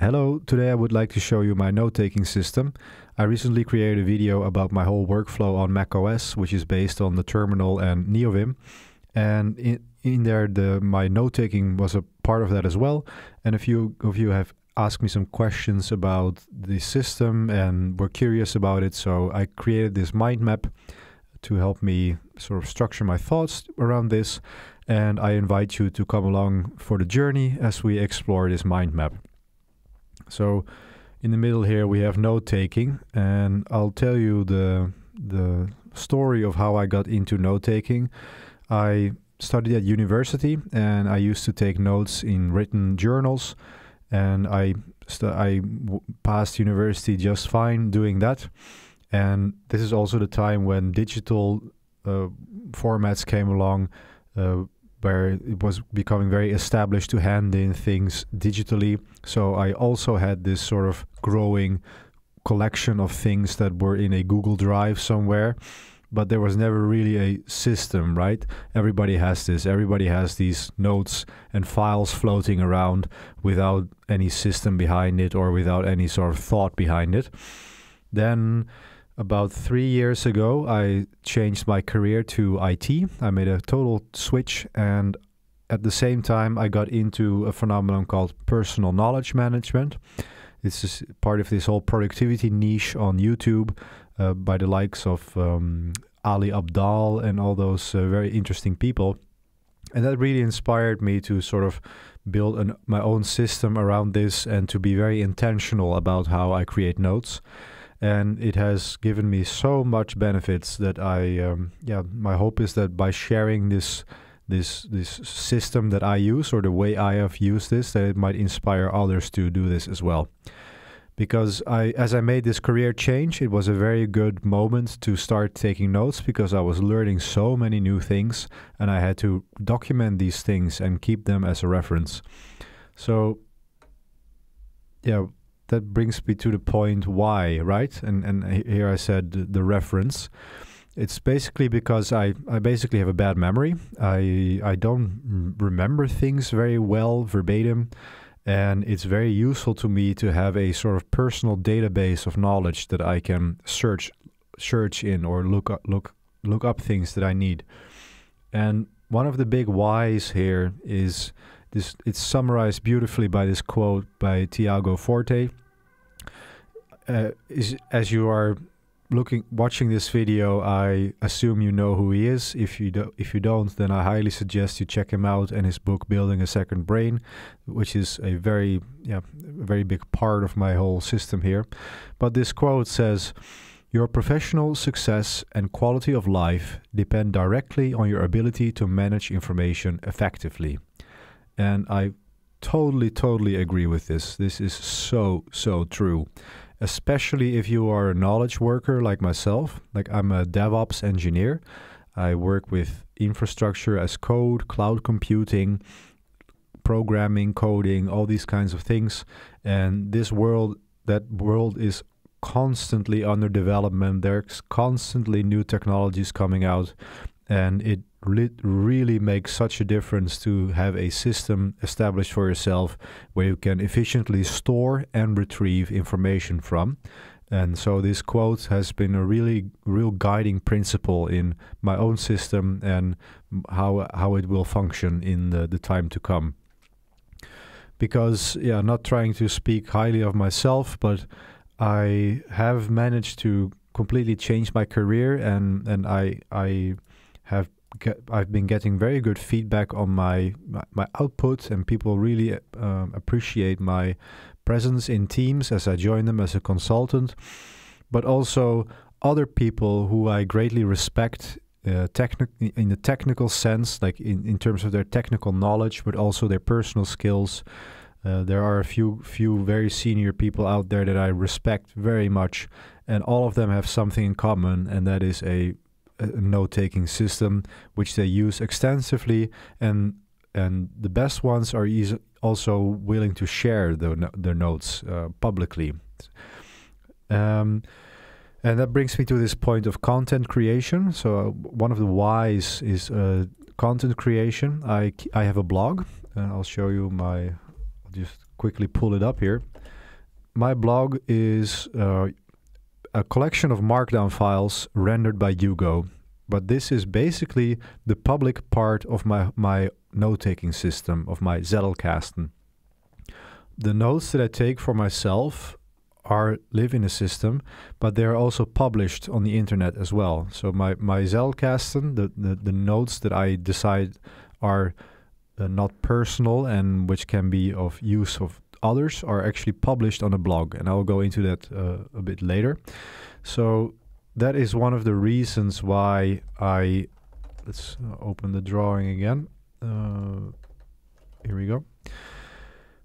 Hello, today I would like to show you my note-taking system. I recently created a video about my whole workflow on macOS, which is based on the terminal and NeoVim. And in there, my note-taking was a part of that as well. And a few of you have asked me some questions about the system and were curious about it. So I created this mind map to help me sort of structure my thoughts around this. And I invite you to come along for the journey as we explore this mind map. So in the middle here we have note-taking, and I'll tell you the story of how I got into note-taking. I studied at university and I used to take notes in written journals, and I passed university just fine doing that. And this is also the time when digital formats came along, where it was becoming very established to hand in things digitally. So I also had this sort of growing collection of things that were in a Google Drive somewhere, but there was never really a system, right? Everybody has this. Everybody has these notes and files floating around without any system behind it or without any sort of thought behind it. Then about 3 years ago, I changed my career to IT. I made a total switch, and at the same time, I got into a phenomenon called personal knowledge management. This is part of this whole productivity niche on YouTube by the likes of Ali Abdal and all those very interesting people. And that really inspired me to sort of build my own system around this and to be very intentional about how I create notes. And it has given me so much benefits that my hope is that by sharing this system that I use, or the way I have used this, that it might inspire others to do this as well. Because as I made this career change, it was a very good moment to start taking notes, because I was learning so many new things and I had to document these things and keep them as a reference. So, yeah. That brings me to the point why, right? And here I said the reference. It's basically because I basically have a bad memory. I don't remember things very well verbatim, and it's very useful to me to have a sort of personal database of knowledge that I can search in, or look up things that I need. And one of the big whys here is this. It's summarized beautifully by this quote by Tiago Forte. As you are watching this video, I assume you know who he is. If you don't, then I highly suggest you check him out and his book Building a Second Brain, which is a very big part of my whole system here. But this quote says, "Your professional success and quality of life depend directly on your ability to manage information effectively." And I totally agree with this. This is so true, especially if you are a knowledge worker like myself. Like, I'm a DevOps engineer. I work with infrastructure as code, cloud computing, programming, coding, all these kinds of things. And that world is constantly under development. There's constantly new technologies coming out, and it really makes such a difference to have a system established for yourself where you can efficiently store and retrieve information from. And so this quote has been a real guiding principle in my own system and how it will function in the time to come. Because, yeah, not trying to speak highly of myself, but I have managed to completely change my career, and I've been getting very good feedback on my output, and people really appreciate my presence in teams as I join them as a consultant, but also other people who I greatly respect in the technical sense, like in terms of their technical knowledge, but also their personal skills. There are a few very senior people out there that I respect very much, and all of them have something in common, and that is a note-taking system which they use extensively, and the best ones are also willing to share their notes publicly. And that brings me to this point of content creation. So one of the whys is content creation. I have a blog, and I'll show you my. Just quickly pull it up here. my blog is a collection of Markdown files rendered by Hugo, but this is basically the public part of my note-taking system, of my Zettelkasten. The notes that I take for myself live in a system, but they're also published on the internet as well. So my Zettelkasten, the notes that I decide are not personal and which can be of use of others, are actually published on a blog, and I'll go into that a bit later. So that is one of the reasons why I... Let's open the drawing again. Here we go.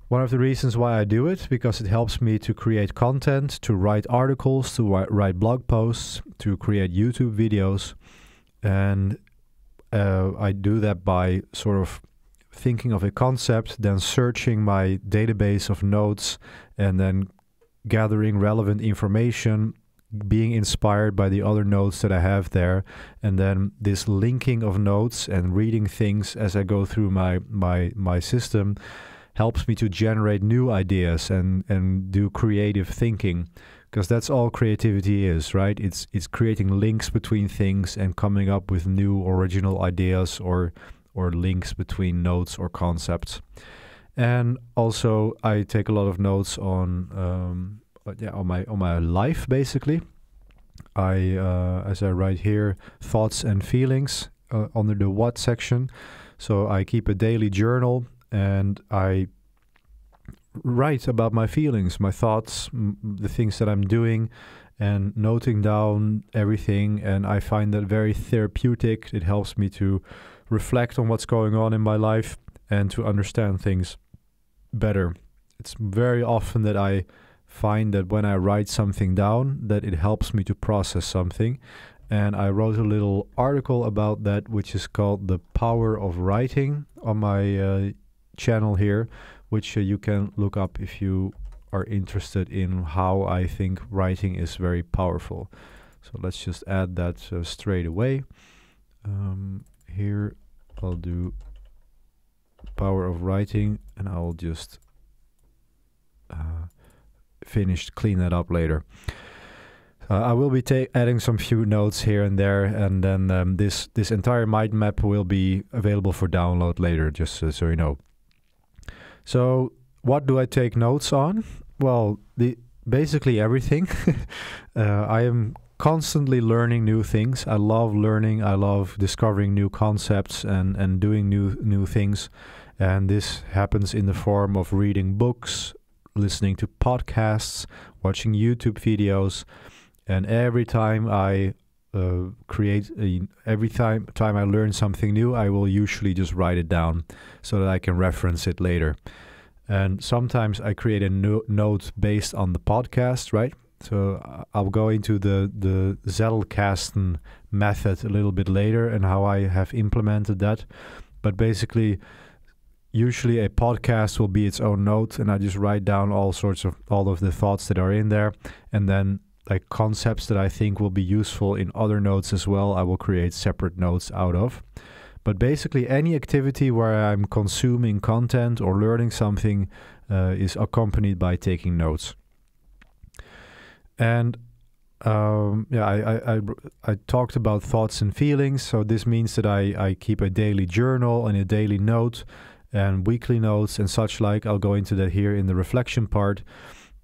One of the reasons why I do it, because it helps me to create content, to write articles, to write blog posts, to create YouTube videos. And I do that by sort of thinking of a concept, then searching my database of notes, and then gathering relevant information, being inspired by the other notes that I have there, and then this linking of notes and reading things as I go through my system helps me to generate new ideas and do creative thinking, because that's all creativity is, right? It's creating links between things and coming up with new original ideas or links between notes or concepts. And also I take a lot of notes on my life, basically. As I write here, thoughts and feelings under the what section. So I keep a daily journal and I write about my feelings, my thoughts, the things that I'm doing, and noting down everything. And I find that very therapeutic. It helps me to reflect on what's going on in my life and to understand things better. It's very often that I find that when I write something down, that it helps me to process something. And I wrote a little article about that, which is called The Power of Writing, on my channel here, which you can look up if you are interested in how I think writing is very powerful. So let's just add that straight away. Here I'll do Power of Writing, and I'll just clean that up later. I will be adding some few notes here and there, and then this entire mind map will be available for download later, just so you know. So what do I take notes on? Well, basically everything. I am constantly learning new things. I love learning. I love discovering new concepts and doing new things. And this happens in the form of reading books, listening to podcasts, watching YouTube videos. And every time I every time I learn something new, I will usually just write it down so that I can reference it later. And sometimes I create a note based on the podcast, right? So I'll go into the Zettelkasten method a little bit later and how I have implemented that. But basically, usually a podcast will be its own note, and I just write down all of the thoughts that are in there, and then like concepts that I think will be useful in other notes as well, I will create separate notes out of. But basically any activity where I'm consuming content or learning something is accompanied by taking notes. And yeah, I talked about thoughts and feelings. So this means that I keep a daily journal and a daily note and weekly notes and such like. I'll go into that here in the reflection part.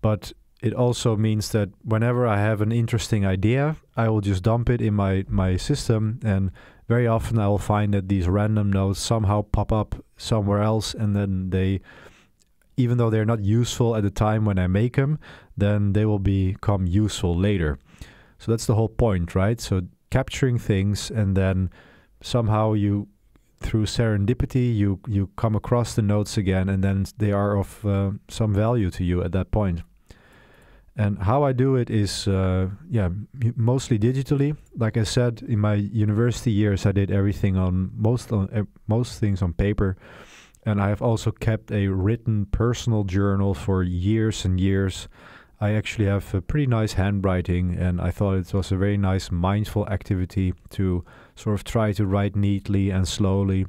But it also means that whenever I have an interesting idea, I will just dump it in my system, and very often I will find that these random notes somehow pop up somewhere else, and then they, even though they're not useful at the time when I make them, then they will become useful later. So that's the whole point, right? So capturing things, and then somehow you, through serendipity, you come across the notes again, and then they are of some value to you at that point. And how I do it is, yeah, mostly digitally. Like I said, in my university years, I did everything on most things on paper, and I have also kept a written personal journal for years and years. I actually have a pretty nice handwriting, and I thought it was a very nice mindful activity to sort of try to write neatly and slowly.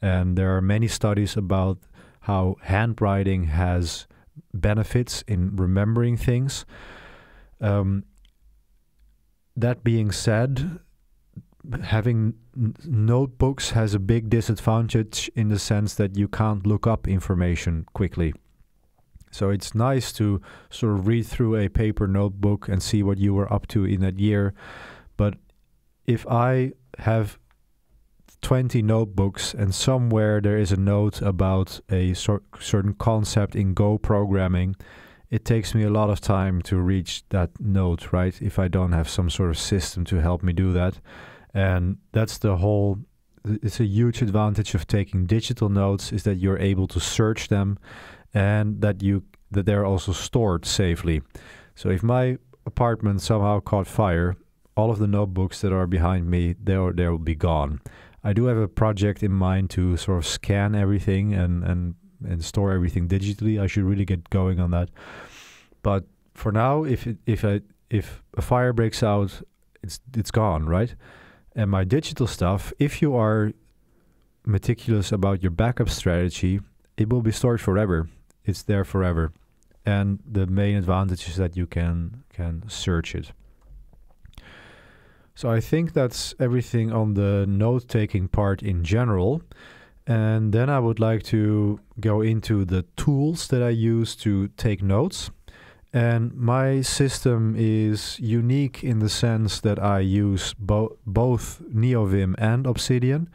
And there are many studies about how handwriting has benefits in remembering things. That being said, having notebooks has a big disadvantage in the sense that you can't look up information quickly. So it's nice to sort of read through a paper notebook and see what you were up to in that year. But if I have 20 notebooks and somewhere there is a note about a certain concept in Go programming, it takes me a lot of time to reach that note, right? If I don't have some sort of system to help me do that. And that's the whole, it's a huge advantage of taking digital notes, is that you're able to search them and that they're also stored safely. So if my apartment somehow caught fire, all of the notebooks that are behind me, they'll be gone. I do have a project in mind to sort of scan everything and store everything digitally. I should really get going on that. But for now, if a fire breaks out, it's gone, right? And my digital stuff, if you are meticulous about your backup strategy, it will be stored forever. It's there forever. And the main advantage is that you can search it. So I think that's everything on the note-taking part in general. And then I would like to go into the tools that I use to take notes. And my system is unique in the sense that I use both NeoVim and Obsidian.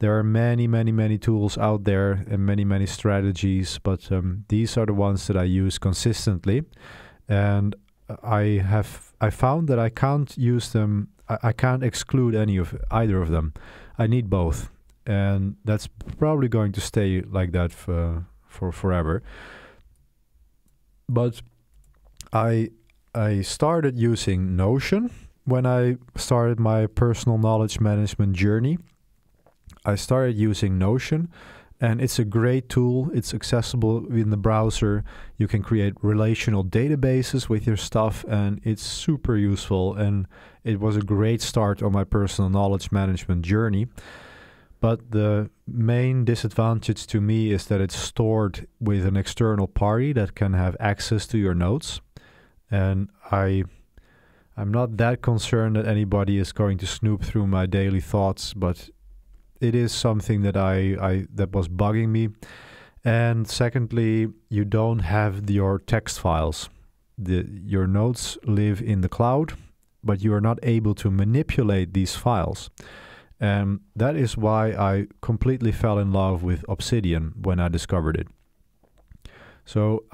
There are many, many, many tools out there and many, many strategies, but these are the ones that I use consistently. And I found that I can't use them, I can't exclude either of them. I need both. And that's probably going to stay like that for forever. But I started using Notion when I started my personal knowledge management journey. I started using Notion, and it's a great tool. It's accessible in the browser. You can create relational databases with your stuff, and it's super useful. And it was a great start on my personal knowledge management journey. But the main disadvantage to me is that it's stored with an external party that can have access to your notes. And I'm not that concerned that anybody is going to snoop through my daily thoughts, but it is something that that was bugging me. And secondly, you don't have your text files. Your notes live in the cloud, but you are not able to manipulate these files. And that is why I completely fell in love with Obsidian when I discovered it. So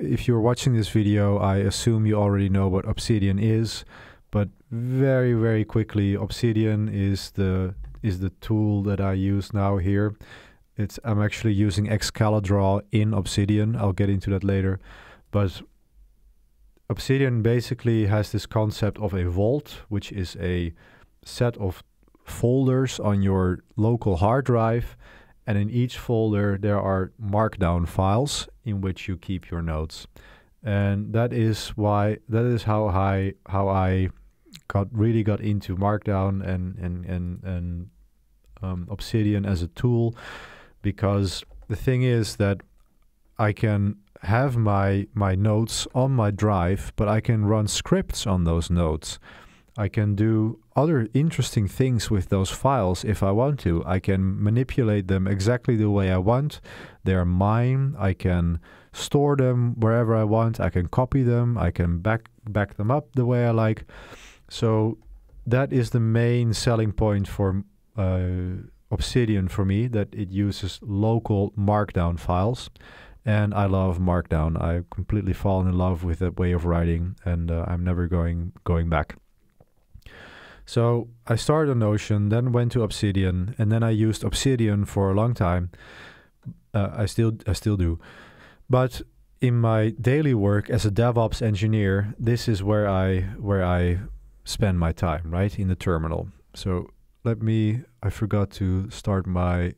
if you're watching this video, I assume you already know what Obsidian is, but very, very quickly, Obsidian is the tool that I use now here. I'm actually using Excalidraw in Obsidian. I'll get into that later, but Obsidian basically has this concept of a vault, which is a set of folders on your local hard drive, and in each folder there are Markdown files in which you keep your notes. And that is how I really got into Markdown and Obsidian as a tool, because the thing is that I can have my notes on my drive, but I can run scripts on those notes. I can do other interesting things with those files if I want to. I can manipulate them exactly the way I want. They're mine. I can store them wherever I want. I can copy them. I can back them up the way I like. So that is the main selling point for Obsidian for me, that it uses local Markdown files. And I love Markdown. I've completely fallen in love with that way of writing, and I'm never going back. So I started on Notion, then went to Obsidian, and then I used Obsidian for a long time. I still do. But in my daily work as a DevOps engineer, this is where I spend my time, right? In the terminal. So I forgot to start my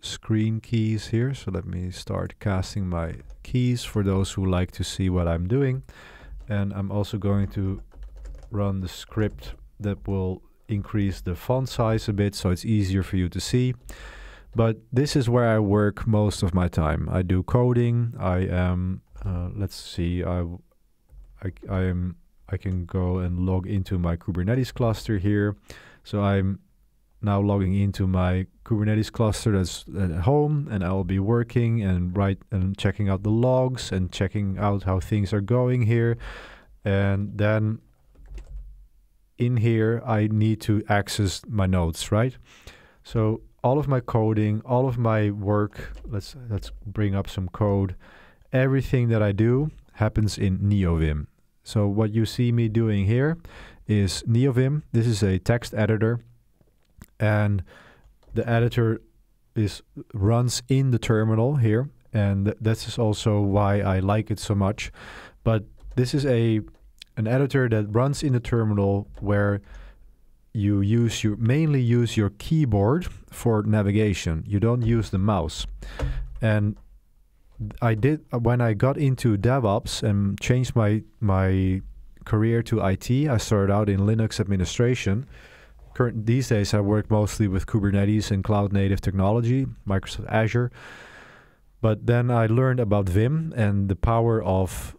screen keys here, so let me start casting my keys for those who like to see what I'm doing. And I'm also going to run the script that will increase the font size a bit so it's easier for you to see. But this is where I work most of my time. I do coding. I am, let's see, I can go and log into my Kubernetes cluster here. So I'm now logging into my Kubernetes cluster that's at home, and I'll be working and checking out the logs and checking out how things are going here. And then in here, I need to access my nodes, right? So all of my coding, all of my work, let's bring up some code. Everything that I do happens in NeoVim. So what you see me doing here is NeoVim. This is a text editor, and the editor runs in the terminal here, and that's also why I like it so much. But this is an editor that runs in the terminal where you use mainly use your keyboard for navigation. You don't use the mouse. And I did, when I got into DevOps and changed my career to IT, I started out in Linux administration. These days I work mostly with Kubernetes and cloud native technology, Microsoft Azure. But then I learned about Vim and the power of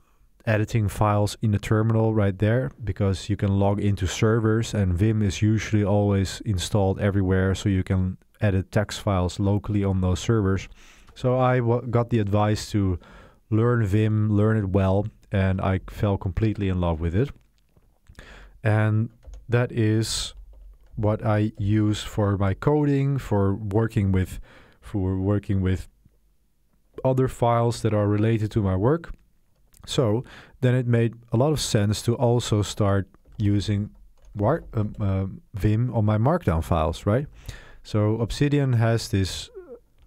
editing files in the terminal right there, because you can log into servers and Vim is usually always installed everywhere, so you can edit text files locally on those servers. So I got the advice to learn Vim, learn it well, and I fell completely in love with it. And that is what I use for my coding, for working with other files that are related to my work. So then it made a lot of sense to also start using Vim on my Markdown files, right? So Obsidian has this.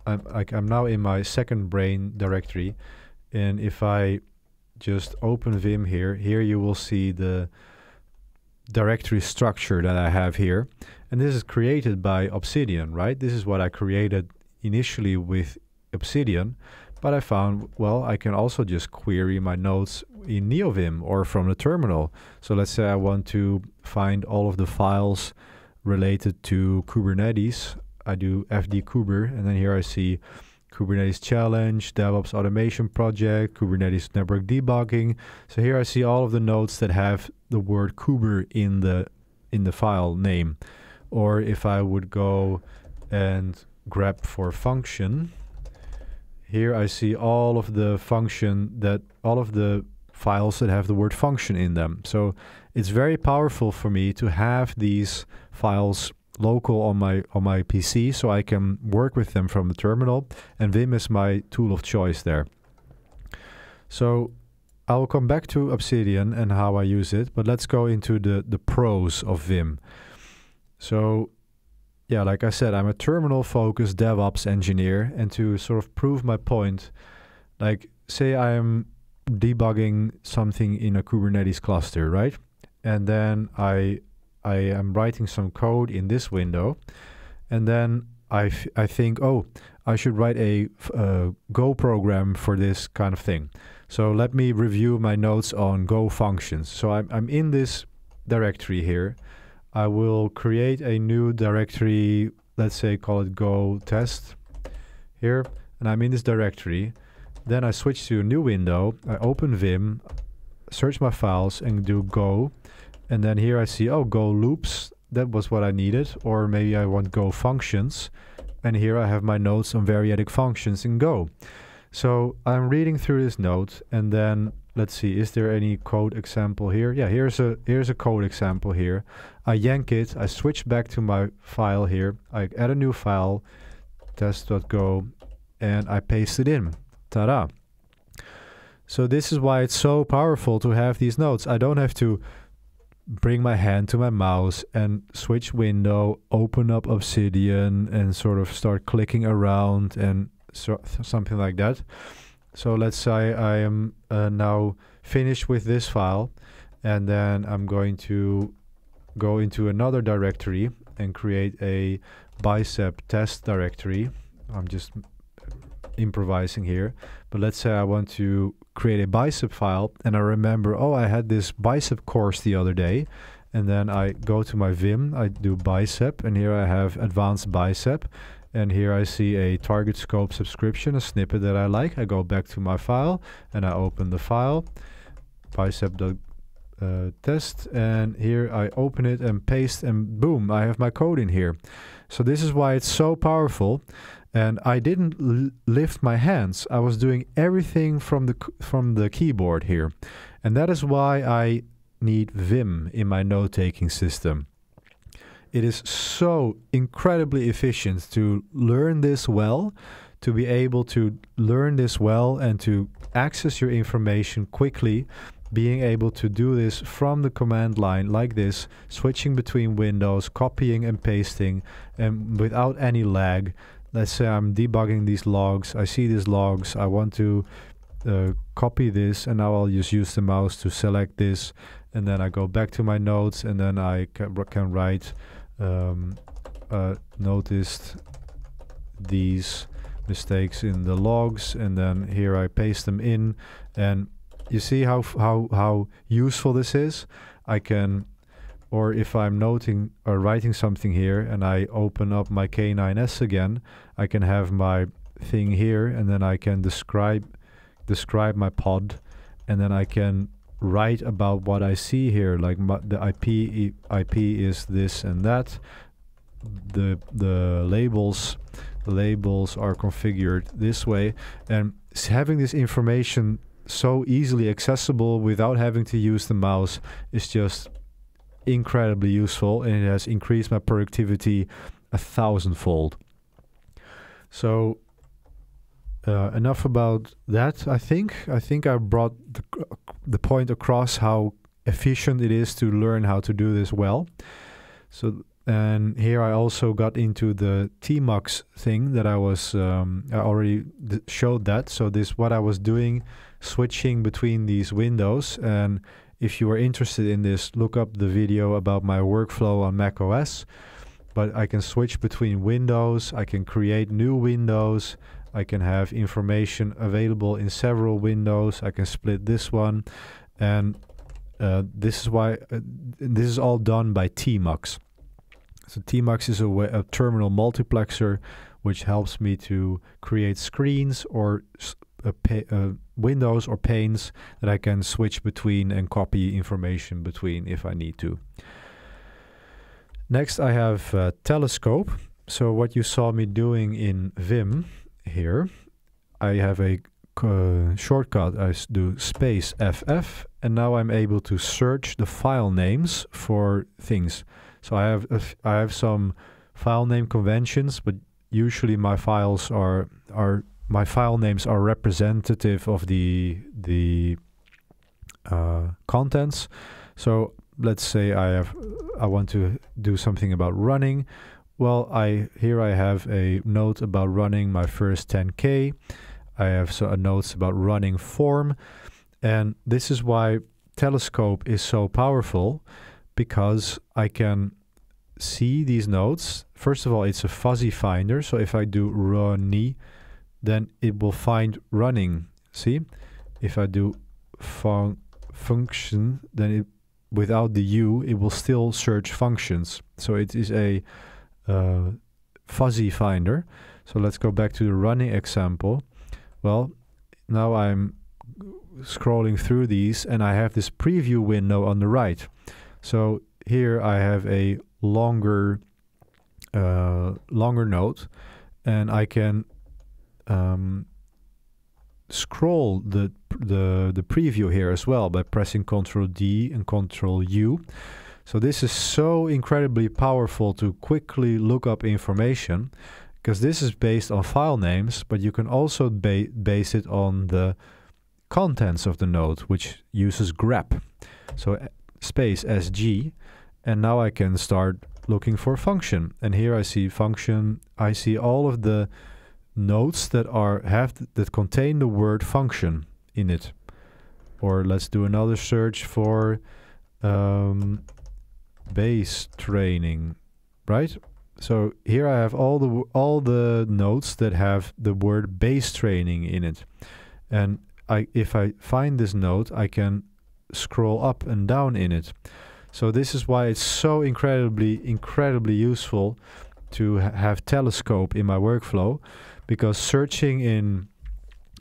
I'm now in my second brain directory, and if I just open Vim here, you will see the directory structure that I have here. And this is created by Obsidian, right? This is what I created initially with Obsidian, but I found, well, I can also just query my nodes in NeoVim or from the terminal. So let's say I want to find all of the files related to Kubernetes. I do FD Kuber, and then here I see Kubernetes Challenge, DevOps Automation Project, Kubernetes Network Debugging. So here I see all of the nodes that have the word Kuber in the file name. Or if I would go and grep for function, here I see all of the files that have the word function in them. So it's very powerful for me to have these files local on my PC, so I can work with them from the terminal, and Vim is my tool of choice there. So I will come back to Obsidian and how I use it, but let's go into the pros of Vim. So yeah, like I said, I'm a terminal-focused DevOps engineer, and to sort of prove my point, like say I'm debugging something in a Kubernetes cluster, right? And then I am writing some code in this window, and then I think, oh, I should write a Go program for this kind of thing. So let me review my notes on Go functions. So I'm in this directory here. I will create a new directory, let's say call it Go test here, and I'm in this directory. Then I switch to a new window, I open Vim, search my files and do Go. And then here I see, oh, Go loops, that was what I needed, or maybe I want Go functions. And here I have my notes on variadic functions in Go. So I'm reading through this note, and then let's see, is there any code example here? Yeah, here's a code example here. I yank it, I switch back to my file here, I add a new file, test.go, and I paste it in. Ta-da! So this is why it's so powerful to have these notes. I don't have to bring my hand to my mouse and switch window, open up Obsidian and sort of start clicking around and something like that. So let's say I am now finished with this file, and then I'm going to go into another directory and create a Bicep test directory. I'm just improvising here, but let's say I want to create a Bicep file, and I remember, oh, I had this Bicep course the other day, and then I go to my Vim, I do Bicep, and here I have advanced Bicep, And here I see a target scope subscription, a snippet that I like. I go back to my file and I open the file, bicep.test, and here I open it and paste, and boom, I have my code in here. So this is why it's so powerful. And I didn't lift my hands. I was doing everything from the keyboard here. And that is why I need Vim in my note-taking system. It is so incredibly efficient to learn this well, to be able to learn this well and to access your information quickly, being able to do this from the command line like this, switching between windows, copying and pasting, and without any lag. Let's say I'm debugging these logs, I see these logs, I want to copy this, and now I'll just use the mouse to select this, and then I go back to my notes, and then I can write, noticed these mistakes in the logs, and then here I paste them in. And you see how useful this is? I can... Or if I'm noting or writing something here and I open up my K9s again, I can have my thing here, and then I can describe my pod, and then I can write about what I see here. Like the IP is this and that. The labels are configured this way, and having this information so easily accessible without having to use the mouse is just incredibly useful, and it has increased my productivity 1,000-fold. So enough about that. I think I brought the point across how efficient it is to learn how to do this well. So, and here I also got into the TMux thing that I was I already showed that. So this, what I was doing, switching between these windows. And if you are interested in this, look up the video about my workflow on macOS. But I can switch between windows, I can create new windows, I can have information available in several windows, I can split this one. And this is why this is all done by TMux. So TMux is a terminal multiplexer which helps me to create screens or windows or panes that I can switch between and copy information between if I need to. Next I have Telescope. So what you saw me doing in Vim here, I have a shortcut. I do space FF, and now I'm able to search the file names for things. So I have some file name conventions, but usually my files my file names are representative of the contents. So let's say I want to do something about running. Well, here I have a note about running my first 10K. I have notes about running form, and this is why Telescope is so powerful, because I can see these notes. First of all, it's a fuzzy finder. So if I do runny, then it will find running. See, if I do function, then it, without the U, it will still search functions. So it is a fuzzy finder. So let's go back to the running example. Well, now I'm scrolling through these, and I have this preview window on the right. So here I have a longer note, and I can scroll the preview here as well by pressing Ctrl D and Ctrl U. So this is so incredibly powerful to quickly look up information, because this is based on file names, but you can also base it on the contents of the node, which uses grep. So space SG, and now I can start looking for function. And here I see function. I see all of the notes that that contain the word function in it. Or let's do another search for bass training, right? So here I have all the notes that have the word bass training in it. And if I find this note, I can scroll up and down in it. So this is why it's so incredibly useful to have Telescope in my workflow, because searching in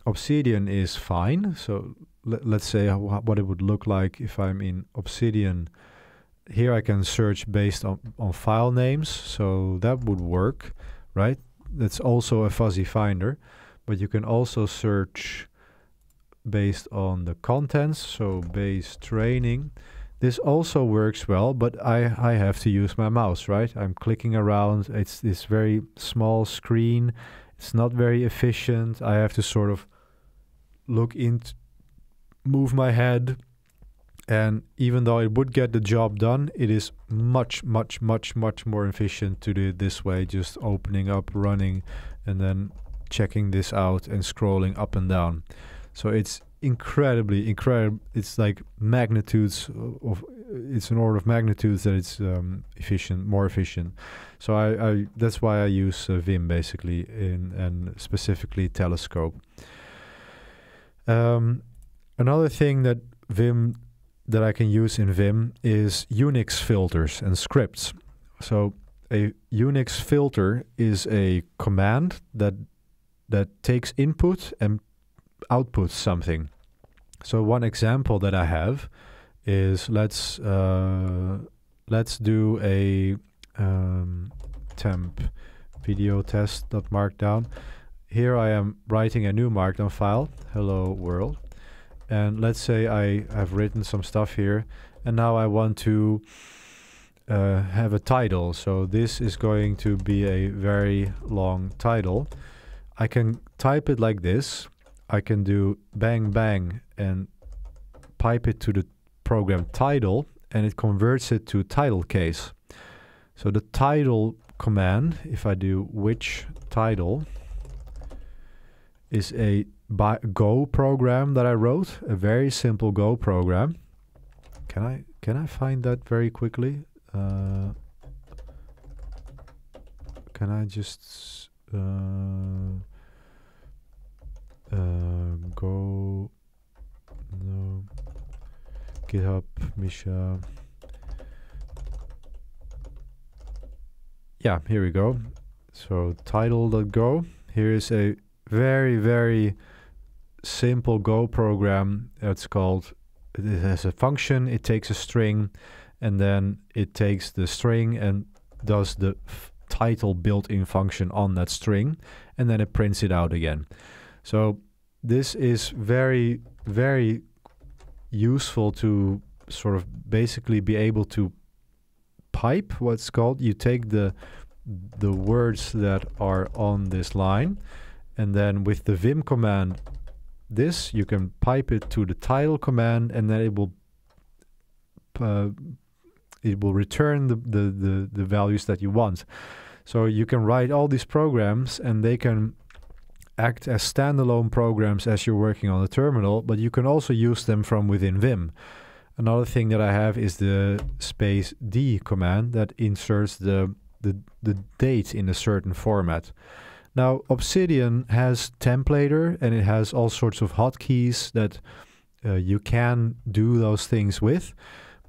Obsidian is fine. So let's say what it would look like if I'm in Obsidian. Here I can search based on file names, so that would work, right? That's also a fuzzy finder, but you can also search based on the contents, so base training. This also works well, but I have to use my mouse, right? I'm clicking around, it's this very small screen, it's not very efficient. I have to sort of look into, move my head, and even though it would get the job done, it is much more efficient to do it this way, just opening up, running, and then checking this out and scrolling up and down. So it's incredible, it's like magnitudes of, it's an order of magnitudes that it's efficient, more efficient. So I that's why I use Vim basically, and specifically Telescope. Another thing that Vim, that I can use in Vim, is Unix filters and scripts. So a Unix filter is a command that takes input and output something. So one example that I have is, let's do a temp video test.markdown. Here I am writing a new Markdown file, hello world, and let's say I have written some stuff here, and now I want to have a title. So this is going to be a very long title. I can type it like this. I can do bang bang and pipe it to the program title, and it converts it to title case. So the title command, if I do which title, is a Go program that I wrote, a very simple Go program. Can I find that very quickly? Can I just Go, no, GitHub, Misha. Yeah, here we go. So title.go. Here is a very simple Go program. It's called, it has a function, it takes a string, and then it takes the string and does the title built-in function on that string, and then it prints it out again. So this is very useful to sort of basically be able to pipe what's called. You take the words that are on this line, and then with the Vim command, this, you can pipe it to the title command, and then it will return the values that you want. So you can write all these programs, and they can act as standalone programs as you're working on the terminal, but you can also use them from within Vim. Another thing that I have is the space D command that inserts the date in a certain format. Now, Obsidian has templater, and it has all sorts of hotkeys that you can do those things with,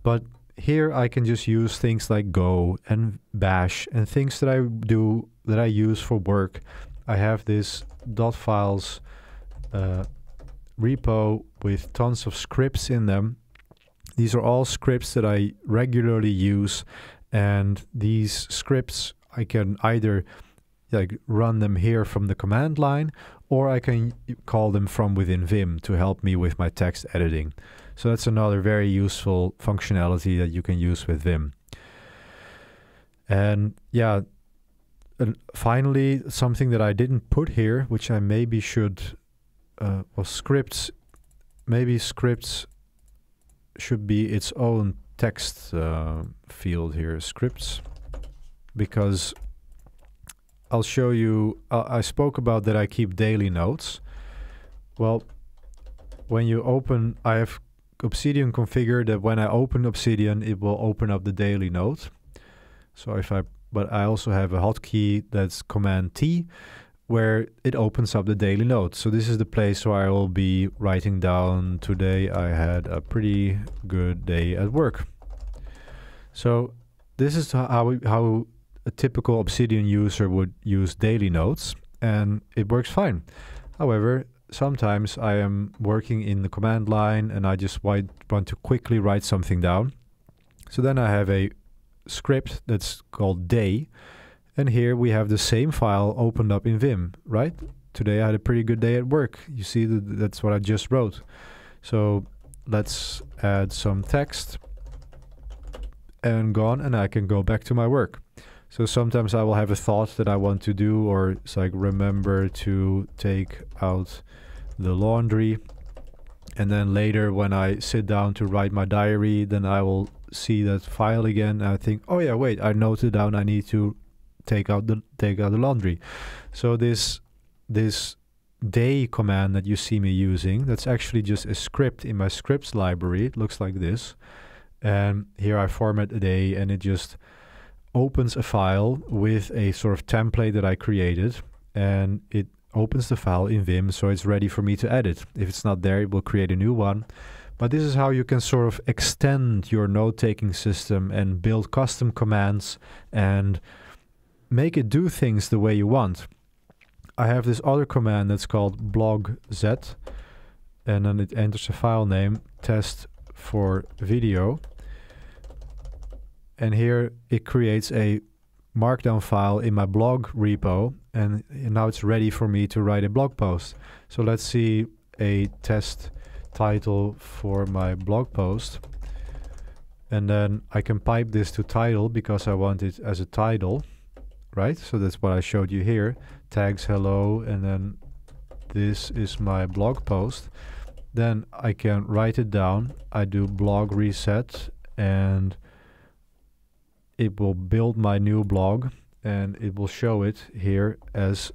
but here I can just use things like Go and bash and things that I do, that I use for work. I have this .files repo with tons of scripts in them. These are all scripts that I regularly use, and these scripts I can either like run them here from the command line, or I can call them from within Vim to help me with my text editing. So that's another very useful functionality that you can use with Vim. And yeah, and finally, something that I didn't put here, which I maybe should, was scripts. Maybe scripts should be its own text field here, scripts, because I'll show you, I spoke about that I keep daily notes. Well, when you open, I have Obsidian configured that when I open Obsidian, it will open up the daily note. So if I, but I also have a hotkey that's command T, where it opens up the daily note. So this is the place where I will be writing down, today I had a pretty good day at work. So this is how a typical Obsidian user would use daily notes, and it works fine. However, sometimes I am working in the command line and I just want to quickly write something down. So then I have a script that's called day, and here we have the same file opened up in Vim, right? Today I had a pretty good day at work. You see, that's what I just wrote. So let's add some text and gone, and I can go back to my work. So sometimes I will have a thought that I want to do, or it's like, remember to take out the laundry. And then later when I sit down to write my diary, then I will see that file again. And I think, oh yeah, wait, I noted down I need to take out the laundry. So this day command that you see me using, that's actually just a script in my scripts library. It looks like this. And here I format a day, and it just opens a file with a sort of template that I created, and it opens the file in Vim, so it's ready for me to edit. If it's not there, it will create a new one. But this is how you can sort of extend your note-taking system and build custom commands and make it do things the way you want. I have this other command that's called blog z, and then it enters a file name, test for video. And here it creates a Markdown file in my blog repo, and now it's ready for me to write a blog post. So let's see a test title for my blog post. And then I can pipe this to title because I want it as a title, right? So that's what I showed you here. Tags hello, and then this is my blog post. Then I can write it down. I do blog reset, and it will build my new blog, and it will show it here as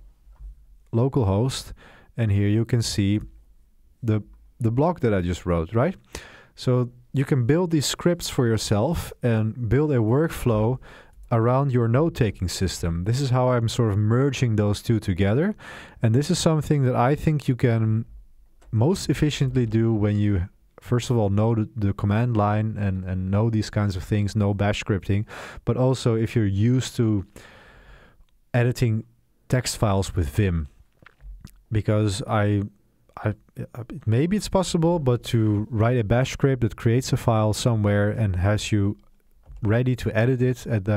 localhost. And here you can see the blog that I just wrote, right? So you can build these scripts for yourself and build a workflow around your note-taking system. This is how I'm sort of merging those two together. And this is something that I think you can most efficiently do when you first of all know the command line and know these kinds of things, know bash scripting, but also if you're used to editing text files with Vim, because maybe it's possible, but to write a bash script that creates a file somewhere and has you ready to edit it at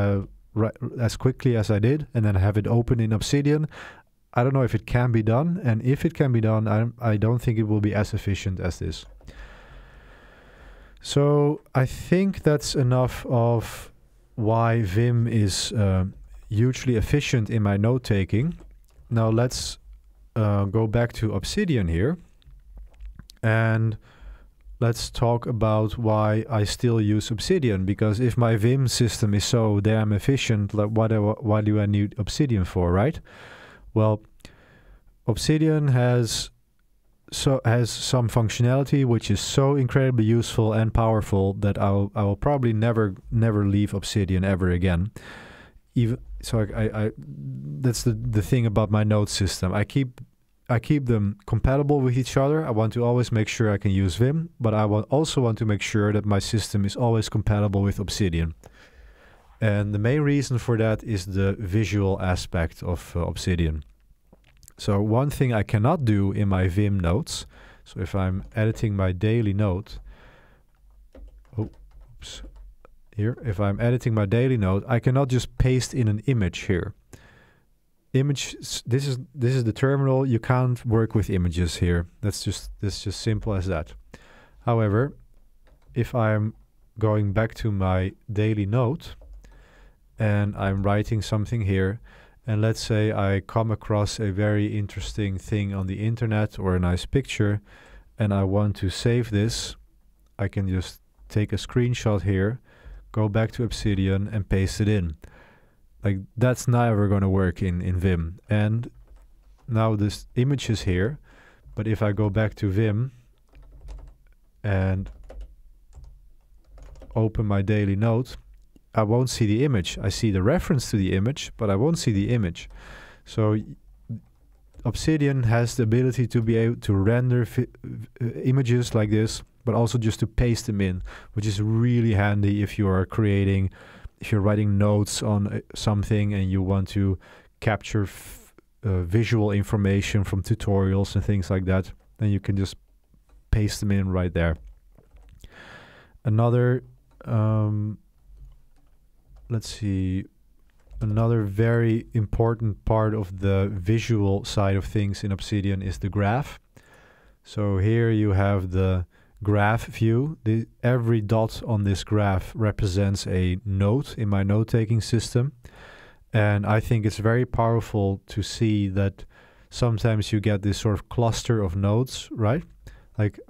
as quickly as I did, and then have it open in Obsidian, I don't know if it can be done, and if it can be done, I don't think it will be as efficient as this. So I think that's enough of why Vim is hugely efficient in my note-taking. Now let's go back to Obsidian here, and let's talk about why I still use Obsidian, because if my Vim system is so damn efficient, like why do I need Obsidian for, right? Well, Obsidian has some functionality which is so incredibly useful and powerful that I will probably never leave Obsidian ever again. Even so, that's the thing about my note system. I keep them compatible with each other. I want to always make sure I can use Vim, but I also want to make sure that my system is always compatible with Obsidian. And the main reason for that is the visual aspect of Obsidian. So one thing I cannot do in my Vim notes, so if I'm editing my daily note, if I'm editing my daily note, I cannot just paste in an image here. This is the terminal. You can't work with images here. That's just simple as that. However, if I'm going back to my daily note and I'm writing something here, and let's say I come across a very interesting thing on the internet or a nice picture, and I want to save this, I can just take a screenshot here, go back to Obsidian and paste it in. Like, that's never going to work in Vim. And now this image is here, but if I go back to Vim and open my daily note, I won't see the image. I see the reference to the image, but I won't see the image. So Obsidian has the ability to be able to render images like this, but also just to paste them in, which is really handy if you are creating if you're writing notes on something and you want to capture visual information from tutorials and things like that, then you can just paste them in right there. Another, let's see, another very important part of the visual side of things in Obsidian is the graph. So here you have the graph view. Every dot on this graph represents a note in my note-taking system. And I think it's very powerful to see that sometimes you get this sort of cluster of nodes, right? Like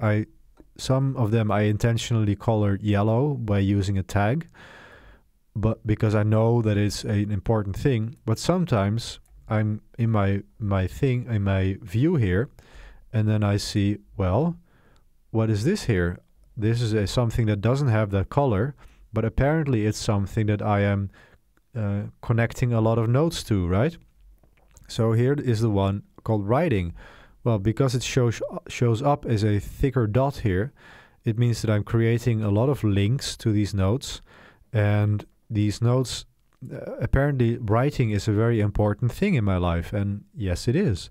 some of them I intentionally colored yellow by using a tag, but because I know that it's an important thing. But sometimes I'm in my view here, and then I see, well, what is this here? This is something that doesn't have that color, but apparently it's something that I am connecting a lot of nodes to, right? So here is the one called writing. Well, because it shows up as a thicker dot here, it means that I'm creating a lot of links to these nodes, and these nodes, apparently writing is a very important thing in my life, and yes, it is.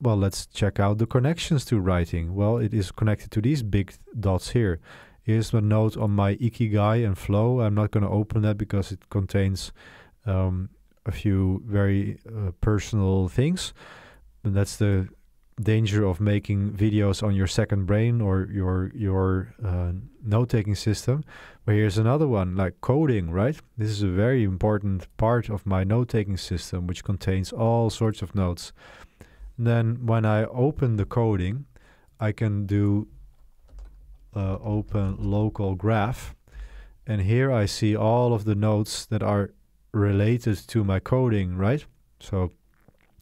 Well, let's check out the connections to writing. Well, it is connected to these big dots here. Here's the note on my Ikigai and flow. I'm not going to open that because it contains a few very personal things. And that's the danger of making videos on your second brain or your note-taking system. But here's another one, like coding, right? This is a very important part of my note-taking system, which contains all sorts of notes. And then when I open the coding, I can do open local graph, and here I see all of the nodes that are related to my coding, right? So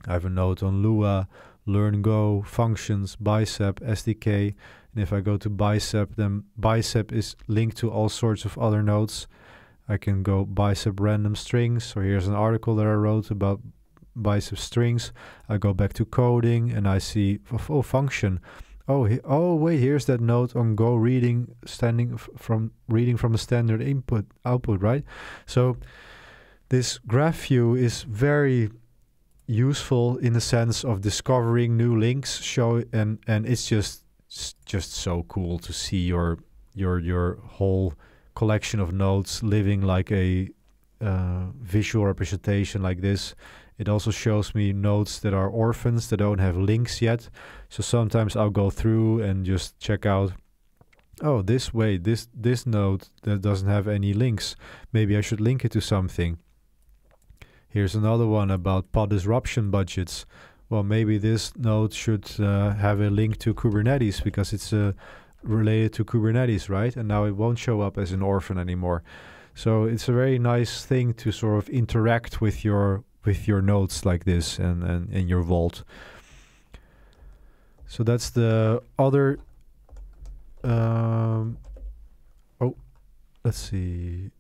I have a note on Lua, Learn Go, Functions, Bicep, SDK, and if I go to Bicep, then Bicep is linked to all sorts of other nodes. I can go Bicep Random Strings, so here's an article that I wrote about Bicep Strings. I go back to coding and I see, oh, function. Oh wait, here's that note on Go reading, reading from a standard input output, right? So this graph view is very useful in the sense of discovering new links. And it's just so cool to see your whole collection of notes living like a visual representation like this. It also shows me notes that are orphans, that don't have links yet. So sometimes I'll go through and just check out, oh, this note that doesn't have any links. Maybe I should link it to something. Here's another one about pod disruption budgets. Well, maybe this note should have a link to Kubernetes because it's related to Kubernetes, right? And now it won't show up as an orphan anymore. So it's a very nice thing to sort of interact with your notes like this and your vault. So that's the other, oh, let's see,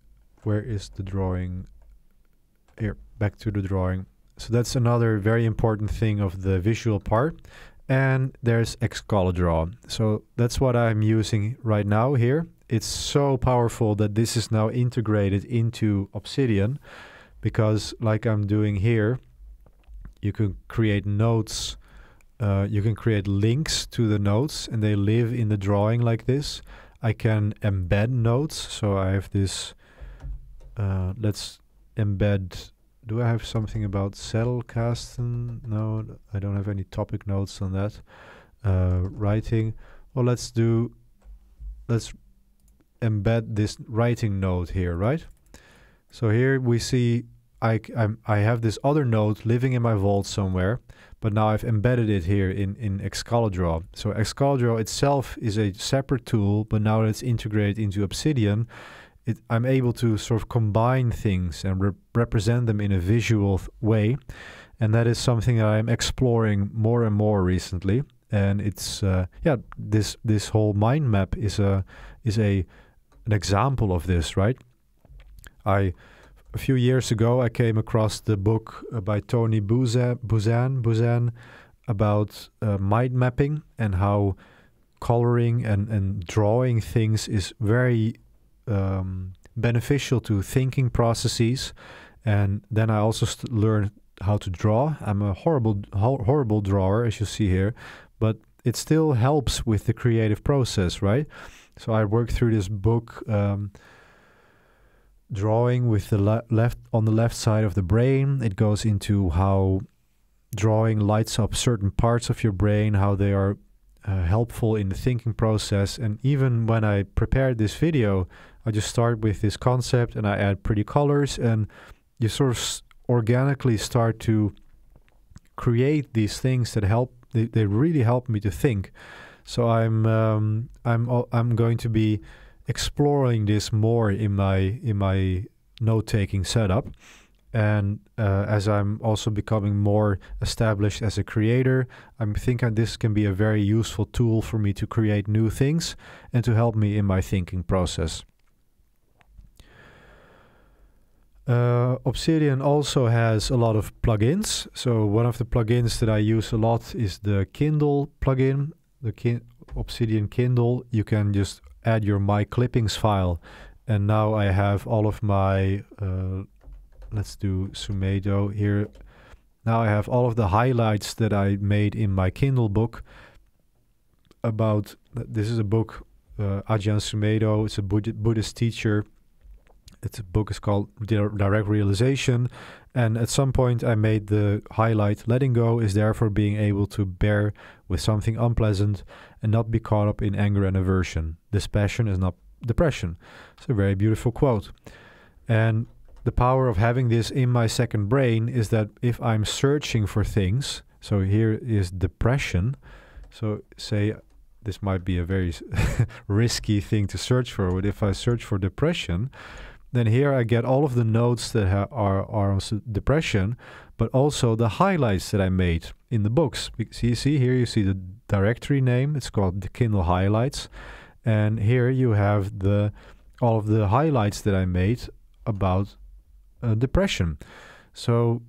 where is the drawing? Here, back to the drawing. So that's another very important thing of the visual part. And there's Excalidraw. So that's what I'm using right now here. It's so powerful that this is now integrated into Obsidian, because like I'm doing here, you can create notes, you can create links to the notes, and they live in the drawing like this. I can embed notes, so I have this, let's embed, do I have something about Zettelkasten? No, I don't have any topic notes on that. Writing, well, let's embed this writing node here, right? So here we see I have this other node living in my vault somewhere, but now I've embedded it here in Excalidraw. So Excalidraw itself is a separate tool, but now it's integrated into Obsidian. I'm able to sort of combine things and represent them in a visual way, and that is something that I'm exploring more and more recently. And it's yeah, this whole mind map is an example of this, right? A few years ago, I came across the book by Tony Buzan about mind mapping and how coloring and drawing things is very beneficial to thinking processes. And then I also learned how to draw. I'm a horrible drawer, as you see here, but it still helps with the creative process, right? So I worked through this book, drawing with the left side of the brain. It goes into how drawing lights up certain parts of your brain, how they are helpful in the thinking process. And even when I prepared this video, I just start with this concept and I add pretty colors, and you sort of organically start to create these things that help. They really help me to think. So I'm going to be exploring this more in my note-taking setup. And as I'm also becoming more established as a creator, I'm thinking this can be a very useful tool for me to create new things and to help me in my thinking process. Obsidian also has a lot of plugins. So one of the plugins that I use a lot is the Kindle plugin, the Obsidian Kindle. You can just add your My Clippings file. And now I have all of my... let's do Sumedho here. Now I have all of the highlights that I made in my Kindle book about, this is a book, Ajahn Sumedho, it's a Buddhist teacher. It's a book is called Direct Realization. And at some point I made the highlight, letting go is therefore being able to bear with something unpleasant and not be caught up in anger and aversion. This passion is not depression. It's a very beautiful quote. And the power of having this in my second brain is that if I'm searching for things, so here is depression. So say this might be a very risky thing to search for, but if I search for depression, then here I get all of the notes that are on depression, but also the highlights that I made in the books. See here you see the directory name. It's called the Kindle Highlights. And here you have the all of the highlights that I made about depression. So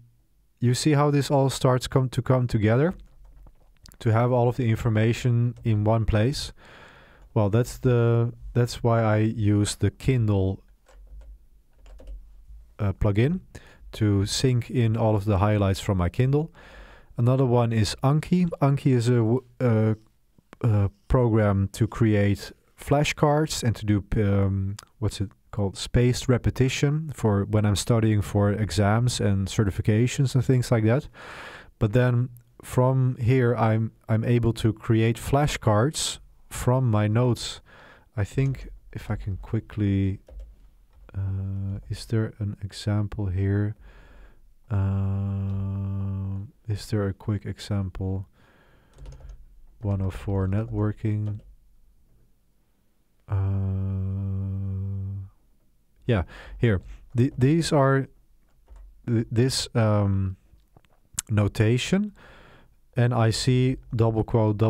you see how this all starts come together, to have all of the information in one place. Well, that's why I use the Kindle plugin to sync in all of the highlights from my Kindle. Another one is Anki. Anki is a program to create flashcards and to do what's it called, spaced repetition for when I'm studying for exams and certifications and things like that. But then from here I'm able to create flashcards from my notes. I think if I can quickly, is there an example here? Is there a quick example? 104 networking. Yeah, here, these are this notation, and I see double quote,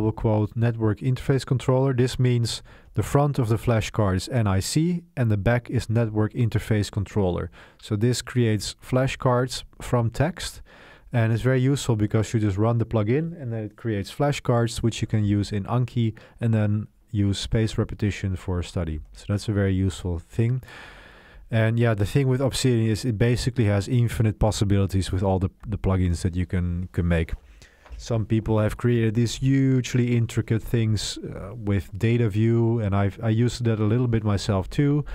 network interface controller. This means the front of the flashcard is NIC and the back is network interface controller. So this creates flashcards from text, and it's very useful because you just run the plugin and then it creates flashcards, which you can use in Anki and then use spaced repetition for study. So that's a very useful thing. And yeah, the thing with Obsidian is it basically has infinite possibilities with all the plugins that you can make. Some people have created these hugely intricate things with DataView, and I used that a little bit myself too.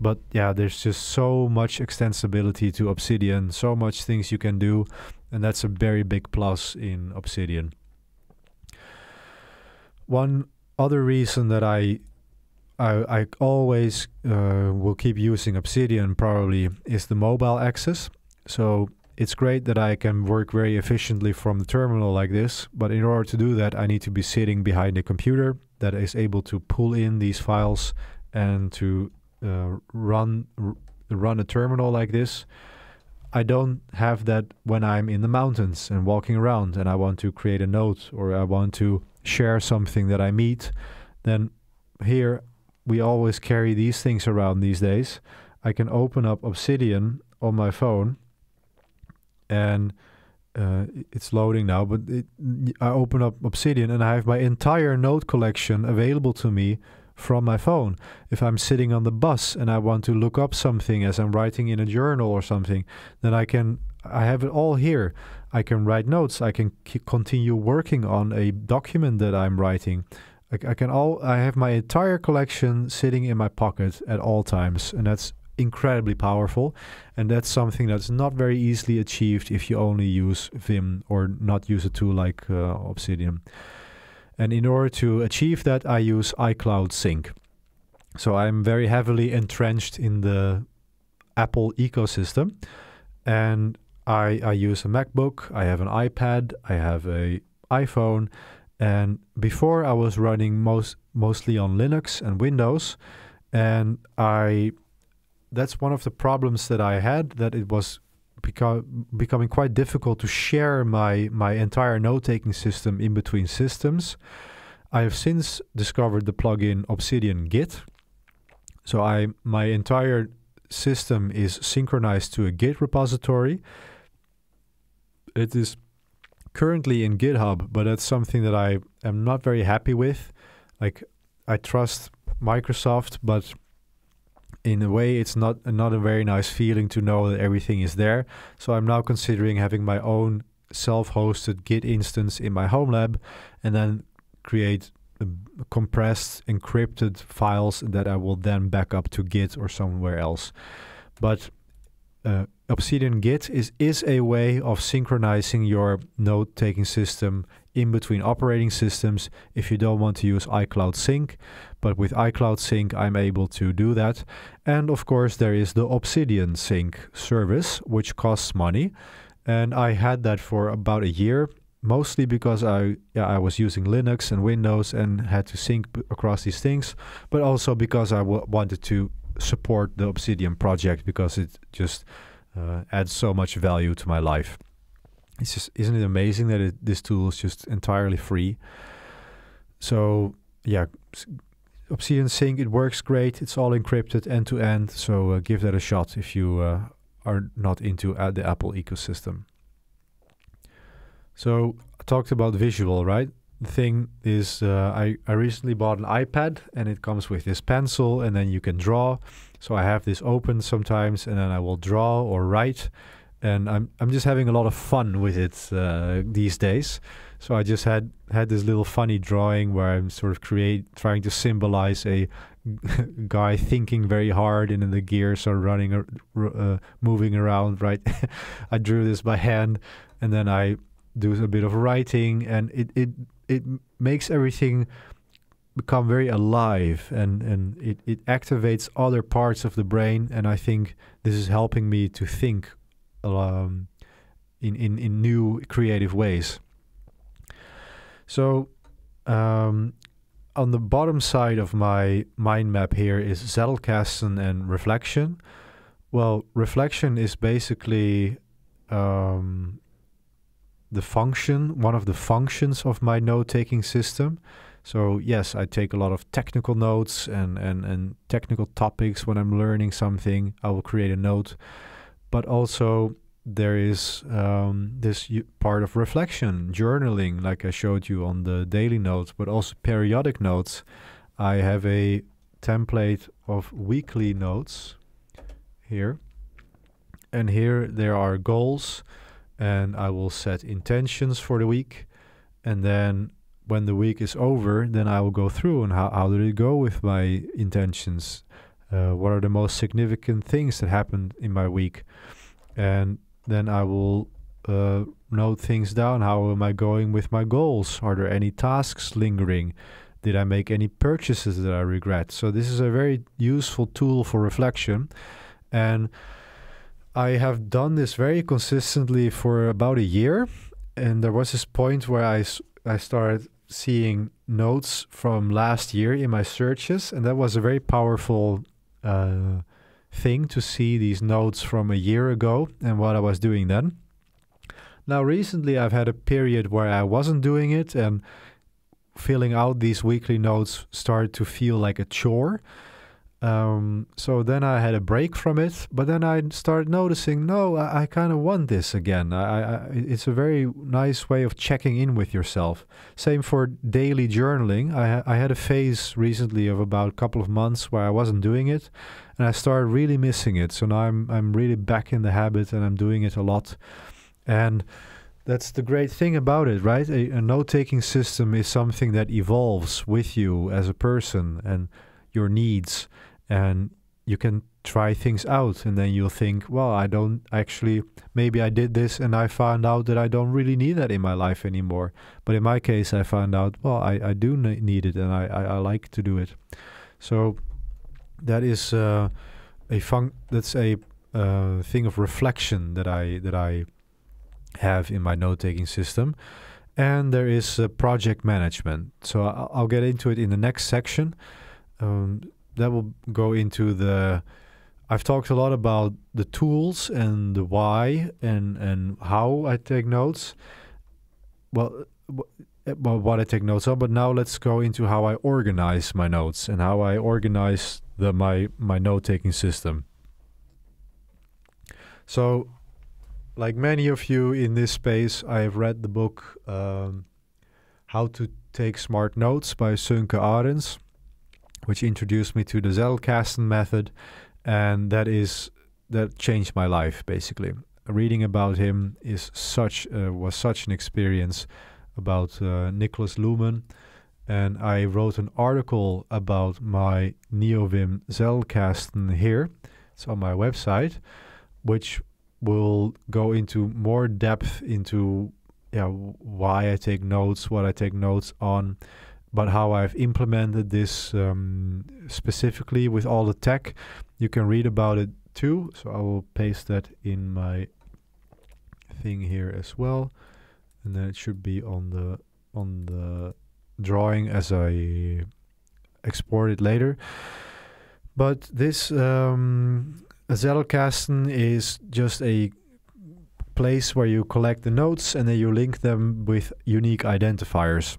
But yeah, there's just so much extensibility to Obsidian, so much things you can do, and that's a very big plus in Obsidian. One other reason that I always will keep using Obsidian probably is the mobile access. So it's great that I can work very efficiently from the terminal like this, but in order to do that, I need to be sitting behind a computer that is able to pull in these files and to run a terminal like this. I don't have that when I'm in the mountains and walking around and I want to create a note or I want to share something that I meet. Then here, we always carry these things around these days. I can open up Obsidian on my phone, and it's loading now, but I open up Obsidian and I have my entire note collection available to me from my phone. If I'm sitting on the bus and I want to look up something as I'm writing in a journal or something, then I have it all here. I can write notes. I can continue working on a document that I'm writing. I have my entire collection sitting in my pocket at all times, and that's incredibly powerful, and that's something that's not very easily achieved if you only use Vim or not use a tool like Obsidian. And in order to achieve that, I use iCloud sync. So I'm very heavily entrenched in the Apple ecosystem, and I use a MacBook, I have an iPad, I have an iPhone, and before I was running mostly on Linux and Windows, and that's one of the problems that I had, that it was becoming quite difficult to share my entire note-taking system in between systems. I have since discovered the plugin Obsidian Git. So my entire system is synchronized to a Git repository. It is currently in GitHub, but that's something that I am not very happy with. Like, I trust Microsoft, but in a way, it's not a very nice feeling to know that everything is there. So I'm now considering having my own self-hosted Git instance in my home lab, and then create compressed, encrypted files that I will then back up to Git or somewhere else. But Obsidian Git is a way of synchronizing your note-taking system in between operating systems if you don't want to use iCloud Sync. But with iCloud Sync, I'm able to do that. And of course, there is the Obsidian Sync service, which costs money. And I had that for about a year, mostly because I was using Linux and Windows and had to sync across these things, but also because I wanted to support the Obsidian project, because it just adds so much value to my life. It's just, isn't it amazing that this tool is just entirely free? So yeah, Obsidian Sync, it works great. It's all encrypted end to end. So give that a shot if you are not into the Apple ecosystem. So I talked about visual, right? The thing is, I recently bought an iPad, and it comes with this pencil, and then you can draw. So I have this open sometimes, and then I will draw or write. And I'm just having a lot of fun with it these days. So I just had this little funny drawing where I'm sort of trying to symbolize a guy thinking very hard, and then the gears are running, moving around, right? I drew this by hand, and then I do a bit of writing, and it makes everything become very alive, and it activates other parts of the brain. And I think this is helping me to think in new creative ways. So on the bottom side of my mind map here is Zettelkasten and reflection. Well, reflection is basically one of the functions of my note-taking system. So yes, I take a lot of technical notes and technical topics when I'm learning something. I will create a note. But also there is this part of reflection, journaling, like I showed you on the daily notes, but also periodic notes. I have a template of weekly notes here. And here there are goals, and I will set intentions for the week. And then when the week is over, then I will go through and how did it go with my intentions? What are the most significant things that happened in my week? And then I will note things down. How am I going with my goals? Are there any tasks lingering? Did I make any purchases that I regret? So this is a very useful tool for reflection. And I have done this very consistently for about a year. And there was this point where I started seeing notes from last year in my searches. And that was a very powerful thing to see these notes from a year ago and what I was doing then. Now, recently I've had a period where I wasn't doing it, and filling out these weekly notes started to feel like a chore. So then I had a break from it, but then I started noticing, no, I kind of want this again. It's a very nice way of checking in with yourself. Same for daily journaling. I had a phase recently of about a couple of months where I wasn't doing it, and I started really missing it. So now I'm really back in the habit, and I'm doing it a lot. And that's the great thing about it, right? A note-taking system is something that evolves with you as a person and your needs. And you can try things out, and then you'll think, well, I don't actually, maybe I did this and I found out that I don't really need that in my life anymore. But in my case, I found out, well, I do need it, and I like to do it. So that is a thing of reflection that I have in my note-taking system. And there is project management. So I'll get into it in the next section. That will go into the, I've talked a lot about the tools and the why and how I take notes. Well, what I take notes on, but now let's go into how I organize my notes and how I organize my note-taking system. So, like many of you in this space, I have read the book How to Take Smart Notes by Sönke Ahrens, which introduced me to the Zettelkasten method, and that changed my life, basically. Reading about him is was such an experience, about Nicholas Luhmann, and I wrote an article about my NeoVim Zettelkasten here. It's on my website, which will go into more depth into why I take notes, what I take notes on, but how I've implemented this specifically with all the tech. You can read about it too, so I will paste that in my thing here as well, and then it should be on the drawing as I export it later. But this Zettelkasten is just a place where you collect the notes and then you link them with unique identifiers.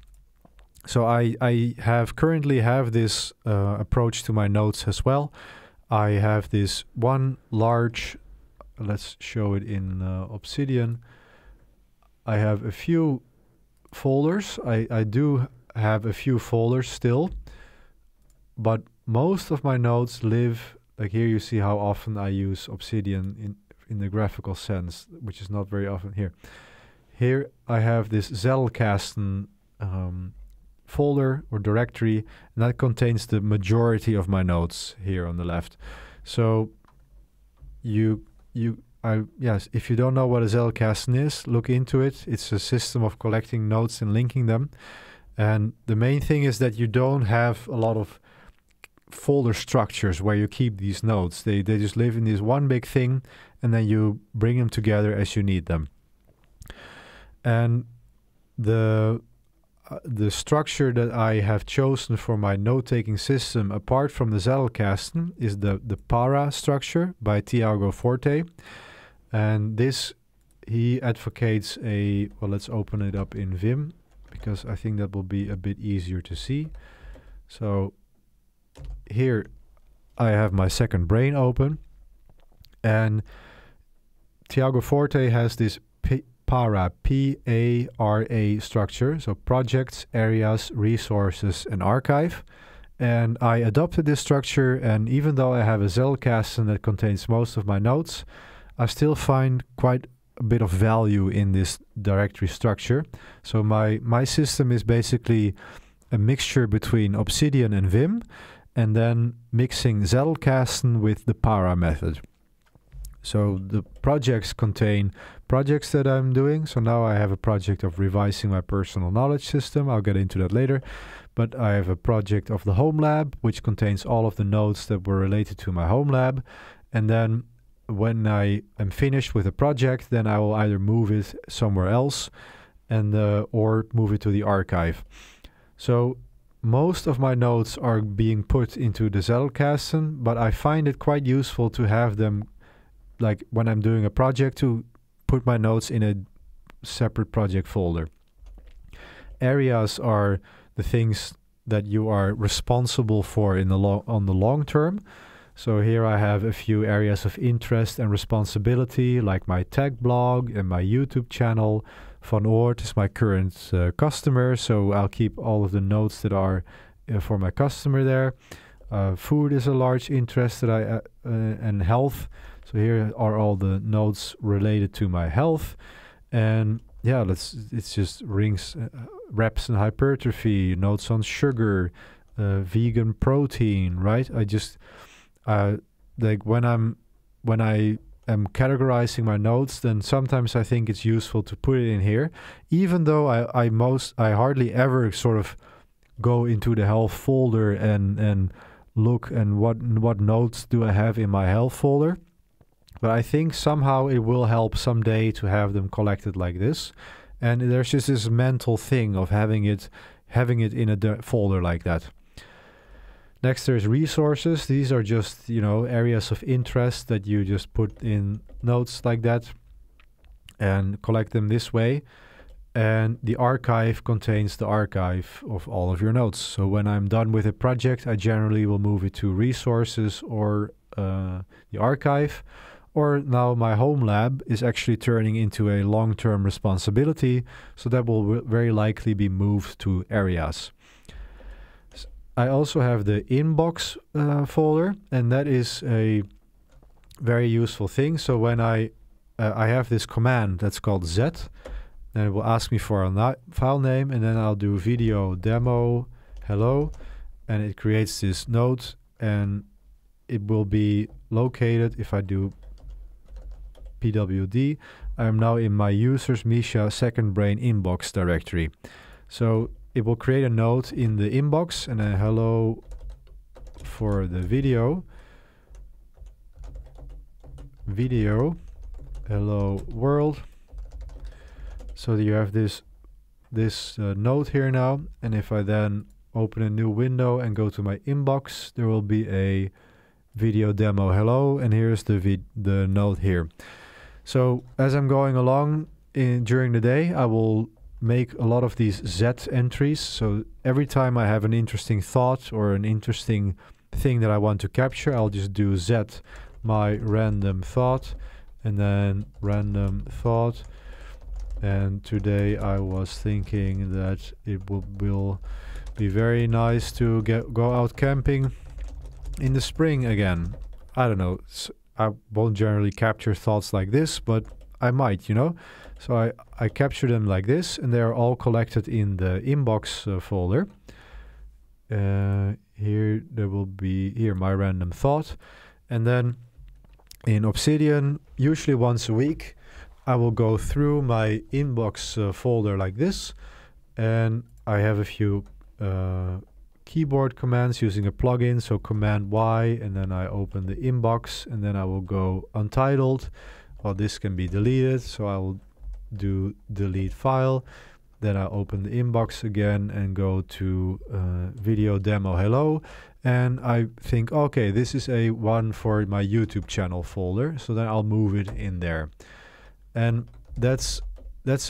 So I have currently have this approach to my notes as well. I have this one large, let's show it in Obsidian. I have a few folders. I do have a few folders still, but most of my notes live, like here you see how often I use Obsidian in the graphical sense, which is not very often here. Here I have this Zettelkasten folder or directory, and that contains the majority of my notes here on the left. So yes, if you don't know what a Zettelkasten is, look into it. It's a system of collecting notes and linking them. And the main thing is that you don't have a lot of folder structures where you keep these notes. They just live in this one big thing, and then you bring them together as you need them. And the structure that I have chosen for my note-taking system, apart from the Zettelkasten, is the PARA structure by Tiago Forte. And this, he advocates a, well, let's open it up in Vim, because I think that will be a bit easier to see. So here I have my second brain open, and Tiago Forte has this PARA, P-A-R-A structure, so projects, areas, resources, and archive. And I adopted this structure, and even though I have a Zettelkasten that contains most of my notes, I still find quite a bit of value in this directory structure. So my system is basically a mixture between Obsidian and Vim, and then mixing Zettelkasten with the PARA method. So the projects contain projects that I'm doing. So now I have a project of revising my personal knowledge system. I'll get into that later. But I have a project of the home lab, which contains all of the notes that were related to my home lab. And then when I am finished with a project, then I will either move it somewhere else and or move it to the archive. So most of my notes are being put into the Zettelkasten, but I find it quite useful to have them, like when I'm doing a project, to put my notes in a separate project folder. Areas are the things that you are responsible for in the long term. So here I have a few areas of interest and responsibility, like my tech blog and my YouTube channel. Van Oort is my current customer, so I'll keep all of the notes that are for my customer there. Food is a large interest that I and health. So here are all the notes related to my health. And yeah, it's just rings, reps and hypertrophy, notes on sugar, vegan protein, right? I just like when I am categorizing my notes, then sometimes I think it's useful to put it in here, even though I hardly ever sort of go into the health folder and look and what notes do I have in my health folder. But I think somehow it will help someday to have them collected like this. And there's just this mental thing of having it in a folder like that. Next, there's resources. These are just, you know, areas of interest that you just put in notes like that and collect them this way. And the archive contains the archive of all of your notes. So when I'm done with a project, I generally will move it to resources or the archive. Or now my home lab is actually turning into a long-term responsibility. So that will very likely be moved to areas. I also have the inbox folder, and that is a very useful thing. So when I have this command that's called Z, and it will ask me for a file name, and then I'll do video demo hello, and it creates this note, and it will be located if I do pwd. I'm now in my users Misha Second Brain inbox directory. So it will create a note in the inbox and a hello for the video hello world. So you have this note here now, and if I then open a new window and go to my inbox, there will be a video demo hello, and here's the note here. So as I'm going along during the day, I will make a lot of these Z entries. So every time I have an interesting thought or an interesting thing that I want to capture, I'll just do Z, my random thought, and then random thought. And today I was thinking that it will be very nice to go out camping in the spring again. I don't know. I won't generally capture thoughts like this, but I might, you know. So I capture them like this, and they are all collected in the inbox folder. Here there will be my random thought. And then in Obsidian, usually once a week, I will go through my inbox folder like this. And I have a few keyboard commands using a plugin. So command Y, and then I open the inbox, and then I will go untitled. Well, this can be deleted, so I will do delete file. Then I open the inbox again and go to video demo hello, and I think, okay, this is a one for my YouTube channel folder, so then I'll move it in there. And that's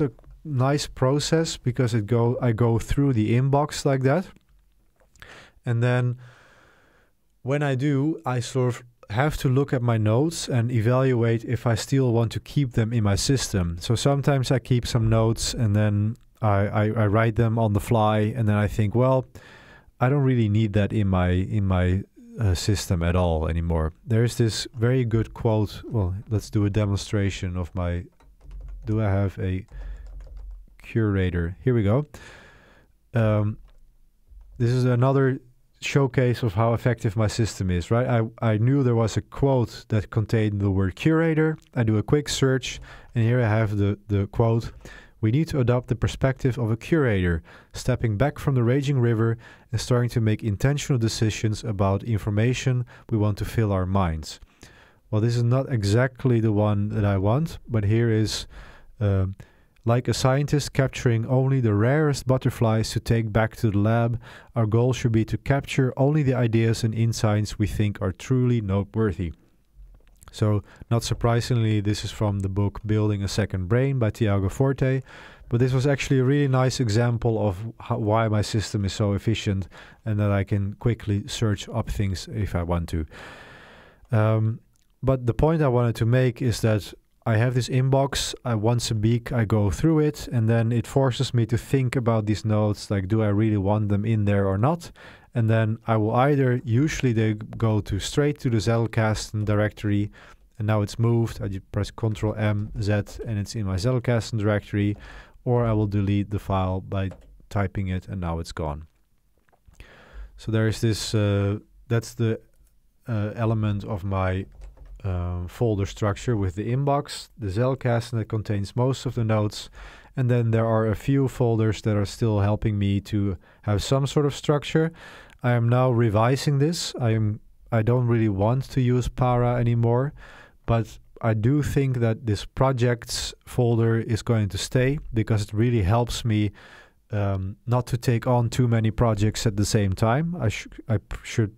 a nice process, because I go through the inbox like that, and then when I do, I sort of have to look at my notes and evaluate if I still want to keep them in my system. So sometimes I keep some notes, and then I write them on the fly, and then I think, well, I don't really need that in my system at all anymore. There's this very good quote. Well, let's do a demonstration of my, do I have a curator? Here we go. This is another showcase of how effective my system is, right? I knew there was a quote that contained the word curator. I do a quick search, and here I have the quote. We need to adopt the perspective of a curator, stepping back from the raging river and starting to make intentional decisions about information we want to fill our minds. Well, this is not exactly the one that I want, but here is like a scientist capturing only the rarest butterflies to take back to the lab, our goal should be to capture only the ideas and insights we think are truly noteworthy. So not surprisingly, this is from the book Building a Second Brain by Tiago Forte. But this was actually a really nice example of how, why my system is so efficient and that I can quickly search up things if I want to. But the point I wanted to make is that I have this inbox, once a week I go through it, and then it forces me to think about these notes, like do I really want them in there or not? And then I will either, usually they go to straight to the Zettelkasten directory, and now it's moved, I just press Ctrl M, Z, and it's in my Zettelkasten directory, or I will delete the file by typing it, and now it's gone. So there is this, that's the element of my folder structure with the inbox, the Zettelkasten that contains most of the notes, and then there are a few folders that are still helping me to have some sort of structure. I am now revising this. I don't really want to use PARA anymore, but I do think that this projects folder is going to stay because it really helps me not to take on too many projects at the same time. I should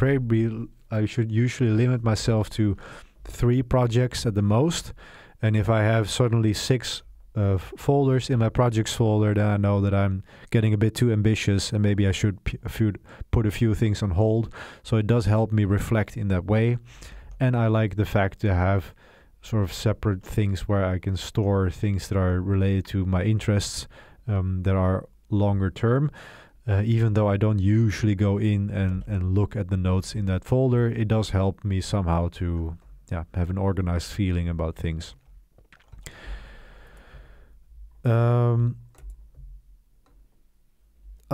usually limit myself to 3 projects at the most. And if I have suddenly 6 folders in my projects folder, then I know that I'm getting a bit too ambitious and maybe I should put a few things on hold. So it does help me reflect in that way. And I like the fact to have sort of separate things where I can store things that are related to my interests that are longer term. Even though I don't usually go in and look at the notes in that folder, it does help me somehow to have an organized feeling about things. I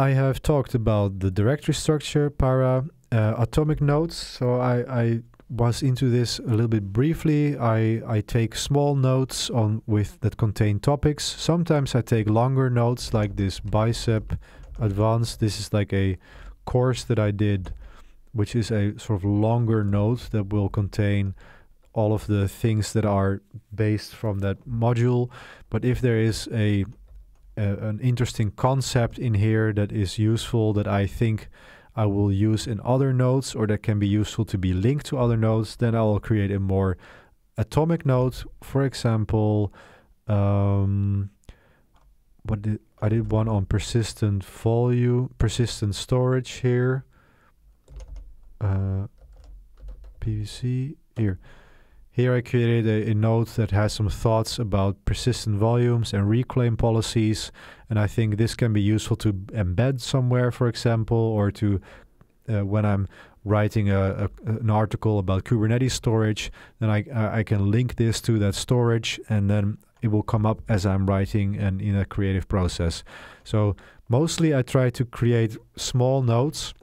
have talked about the directory structure, PARA, atomic notes. So I was into this a little bit briefly. I take small notes that contain topics. Sometimes I take longer notes like this Bicep Advanced. This is like a course that I did, which is a sort of longer note that will contain all of the things that are based from that module. But if there is an interesting concept in here that is useful that I think I will use in other notes or that can be useful to be linked to other notes, then I will create a more atomic note. For example, I did one on persistent volume, persistent storage here. PVC here. Here I created a note that has some thoughts about persistent volumes and reclaim policies. And I think this can be useful to embed somewhere, for example, or to when I'm writing an article about Kubernetes storage, then I can link this to that storage and then it will come up as I'm writing and in a creative process. So mostly I try to create small notes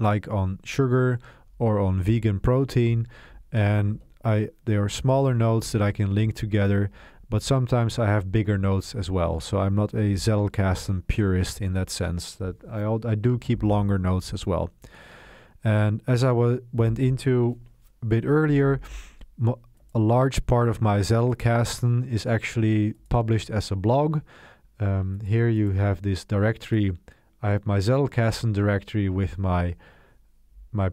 like on sugar or on vegan protein. And there are smaller notes that I can link together, but sometimes I have bigger notes as well. So I'm not a Zettelkasten purist in that sense, that I do keep longer notes as well. And as I went into a bit earlier, a large part of my Zettelkasten is actually published as a blog. Here you have this directory. I have my Zettelkasten directory with my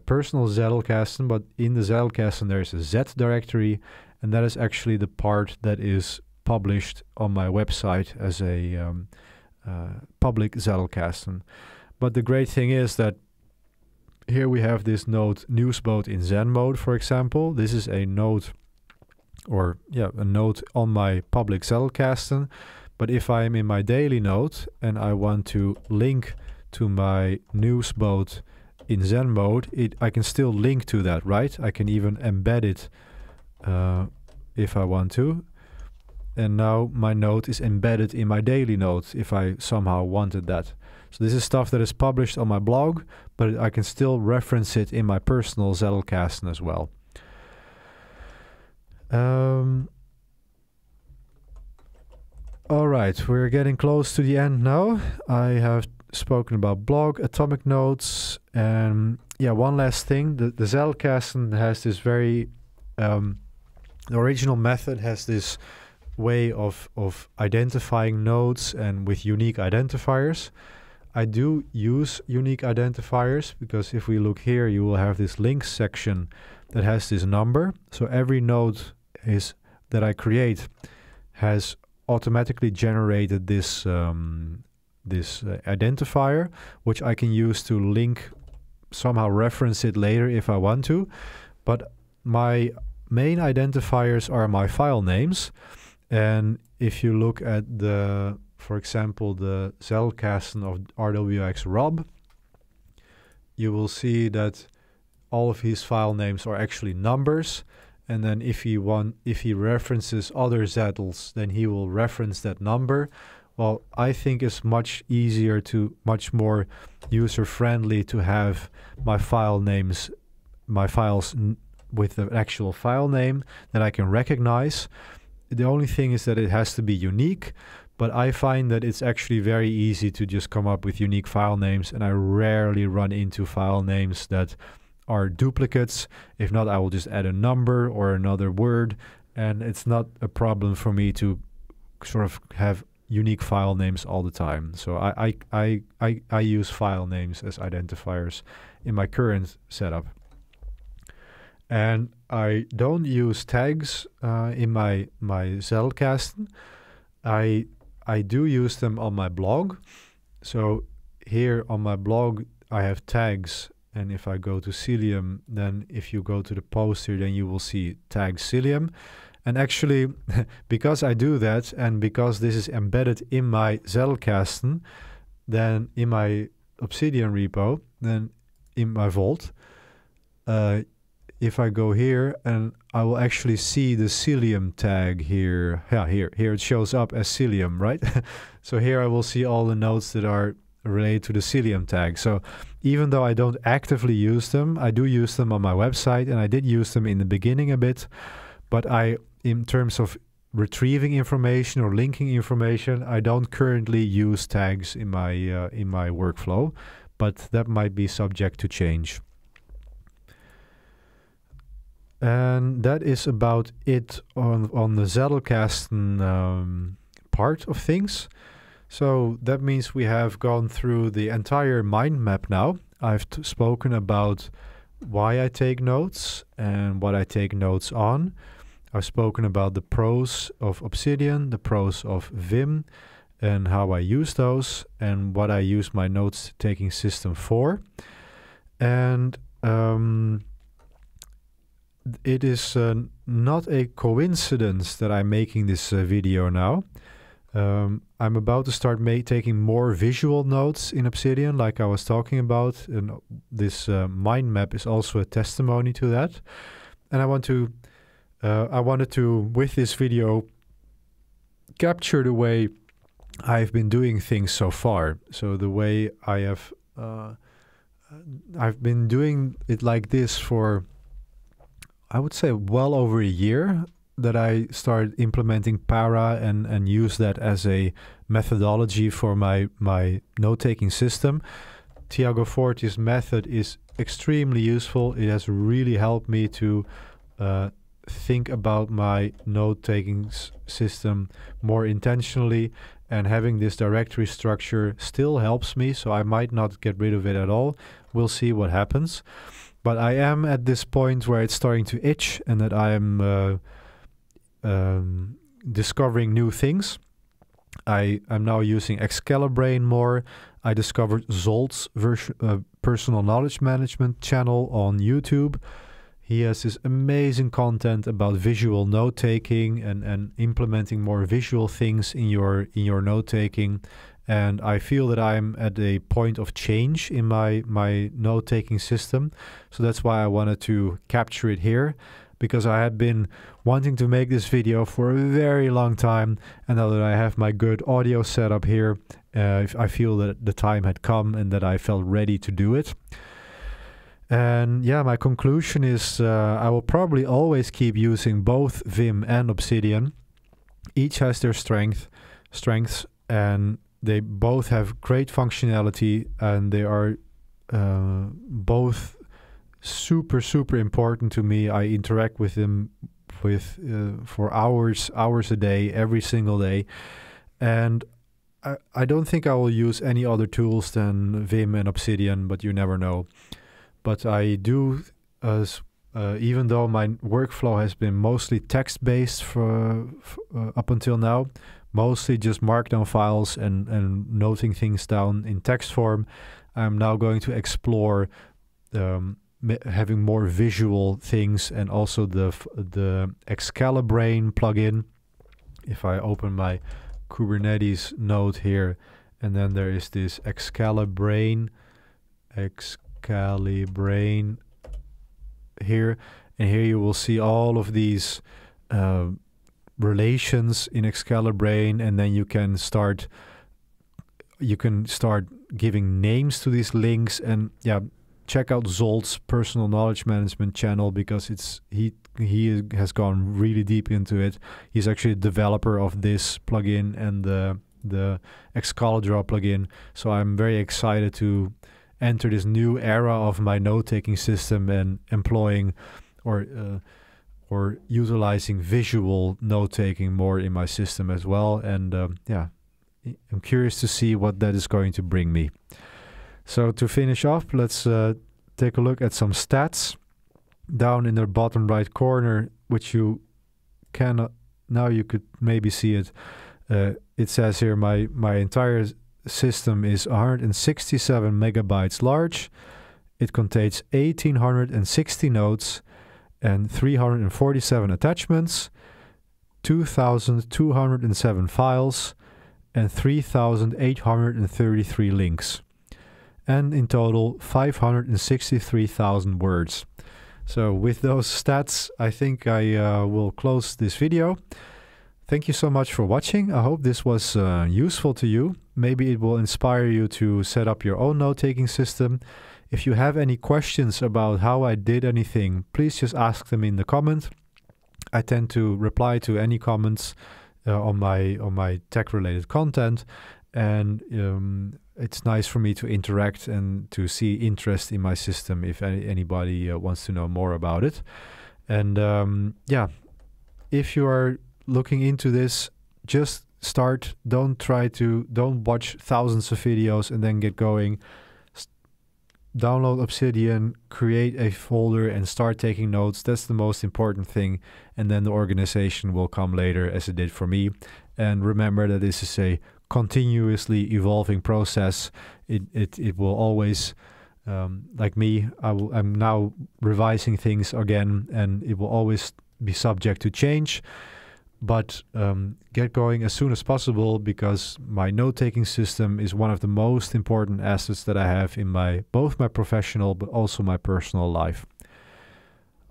personal Zettelkasten, but in the Zettelkasten there is a Z directory, and that is actually the part that is published on my website as a public Zettelkasten. But the great thing is that here we have this node newsbot in Zen mode, for example. This is a node on my public Zettelkasten. But if I'm in my daily node and I want to link to my newsbot in Zen mode, I can still link to that, right? I can even embed it if I want to. And now my node is embedded in my daily node if I somehow wanted that. So this is stuff that is published on my blog, but I can still reference it in my personal Zettelkasten as well. All right, we're getting close to the end now. I have spoken about blog, atomic notes, and one last thing. The Zettelkasten has this very the original method has this way of identifying nodes and with unique identifiers. I do use unique identifiers, because if we look here, you will have this links section that has this number. So every node is that I create has automatically generated this identifier, which I can use to link, somehow reference it later if I want to. But my main identifiers are my file names. And if you look at the, for example, the Zettelkasten of RWX Rob, you will see that all of his file names are actually numbers. And then if he references other Zettels, then he will reference that number. Well, I think it's much easier to, much more user-friendly to have my file names, my files with an actual file name that I can recognize. The only thing is that it has to be unique, but I find that it's actually very easy to just come up with unique file names, and I rarely run into file names that are duplicates. If not, I will just add a number or another word, and it's not a problem for me to sort of have unique file names all the time. So I use file names as identifiers in my current setup. And I don't use tags in my Zettelkasten. I do use them on my blog. So here on my blog, I have tags. And if I go to Cilium, then if you go to the post here, then you will see tag Cilium. And actually, because I do that, and because this is embedded in my Zettelkasten, then in my Obsidian repo, then in my vault, if I go here, and I will actually see the Cilium tag here. Yeah, here it shows up as Cilium, right? So here I will see all the nodes that are related to the Cilium tag. So even though I don't actively use them, I do use them on my website, and I did use them in the beginning a bit. But in terms of retrieving information or linking information, I don't currently use tags in my workflow, but that might be subject to change. And that is about it on the Zettelkasten part of things. So that means we have gone through the entire mind map now. I've spoken about why I take notes and what I take notes on. I've spoken about the pros of Obsidian, the pros of Vim, and how I use those, and what I use my notes taking system for. And it is not a coincidence that I'm making this video now. I'm about to start taking more visual notes in Obsidian, like I was talking about, and this mind map is also a testimony to that. And I wanted to, with this video, capture the way I've been doing things so far. So the way I have, I've been doing it like this for, I would say, well over a year, that I started implementing PARA and use that as a methodology for my note-taking system. Tiago Forte's method is extremely useful. It has really helped me to think about my note-taking system more intentionally, and having this directory structure still helps me, so I might not get rid of it at all. We'll see what happens. But I am at this point where it's starting to itch, and that I am discovering new things. I am now using Excalibrain more. I discovered Zolt's personal knowledge management channel on YouTube. He has this amazing content about visual note-taking and implementing more visual things in your note-taking. And I feel that I'm at a point of change in my note-taking system. So that's why I wanted to capture it here, because I had been wanting to make this video for a very long time. And now that I have my good audio set up here, I feel that the time had come and that I felt ready to do it. And yeah, my conclusion is I will probably always keep using both Vim and Obsidian. Each has their strengths, and they both have great functionality, and they are both super, super important to me. I interact with them for hours a day, every single day. And I don't think I will use any other tools than Vim and Obsidian, but you never know. But I do, even though my workflow has been mostly text-based up until now, mostly just Markdown files and noting things down in text form, I'm now going to explore having more visual things, and also the Excalibrain plugin. If I open my Kubernetes node here, and then there is this Excalibrain here, and here you will see all of these relations in Excalibrain, and then you can start giving names to these links. And yeah, check out Zolt's personal knowledge management channel, because it's he has gone really deep into it. He's actually a developer of this plugin and the Excalidraw plugin. So I'm very excited to enter this new era of my note-taking system and employing or utilizing visual note-taking more in my system as well. And yeah, I'm curious to see what that is going to bring me. So to finish off, let's take a look at some stats. Down in the bottom right corner, which you cannot, now you could maybe see it. It says here my entire system is 167 megabytes large. It contains 1,860 nodes and 347 attachments, 2,207 files, and 3,833 links. And in total, 563,000 words. So with those stats, I think I will close this video. Thank you so much for watching. I hope this was useful to you. Maybe it will inspire you to set up your own note-taking system. If you have any questions about how I did anything, please just ask them in the comment. I tend to reply to any comments on my tech-related content, and it's nice for me to interact and to see interest in my system if anybody wants to know more about it. And yeah, if you are looking into this, just start. Don't watch thousands of videos and then get going. Download Obsidian, create a folder and start taking notes. That's the most important thing. And then the organization will come later, as it did for me. And remember that this is a continuously evolving process. It will always, like me, I'm now revising things again, and it will always be subject to change. But get going as soon as possible, because my note-taking system is one of the most important assets that I have in both my professional but also my personal life.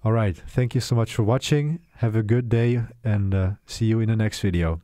All right, thank you so much for watching. Have a good day, and see you in the next video.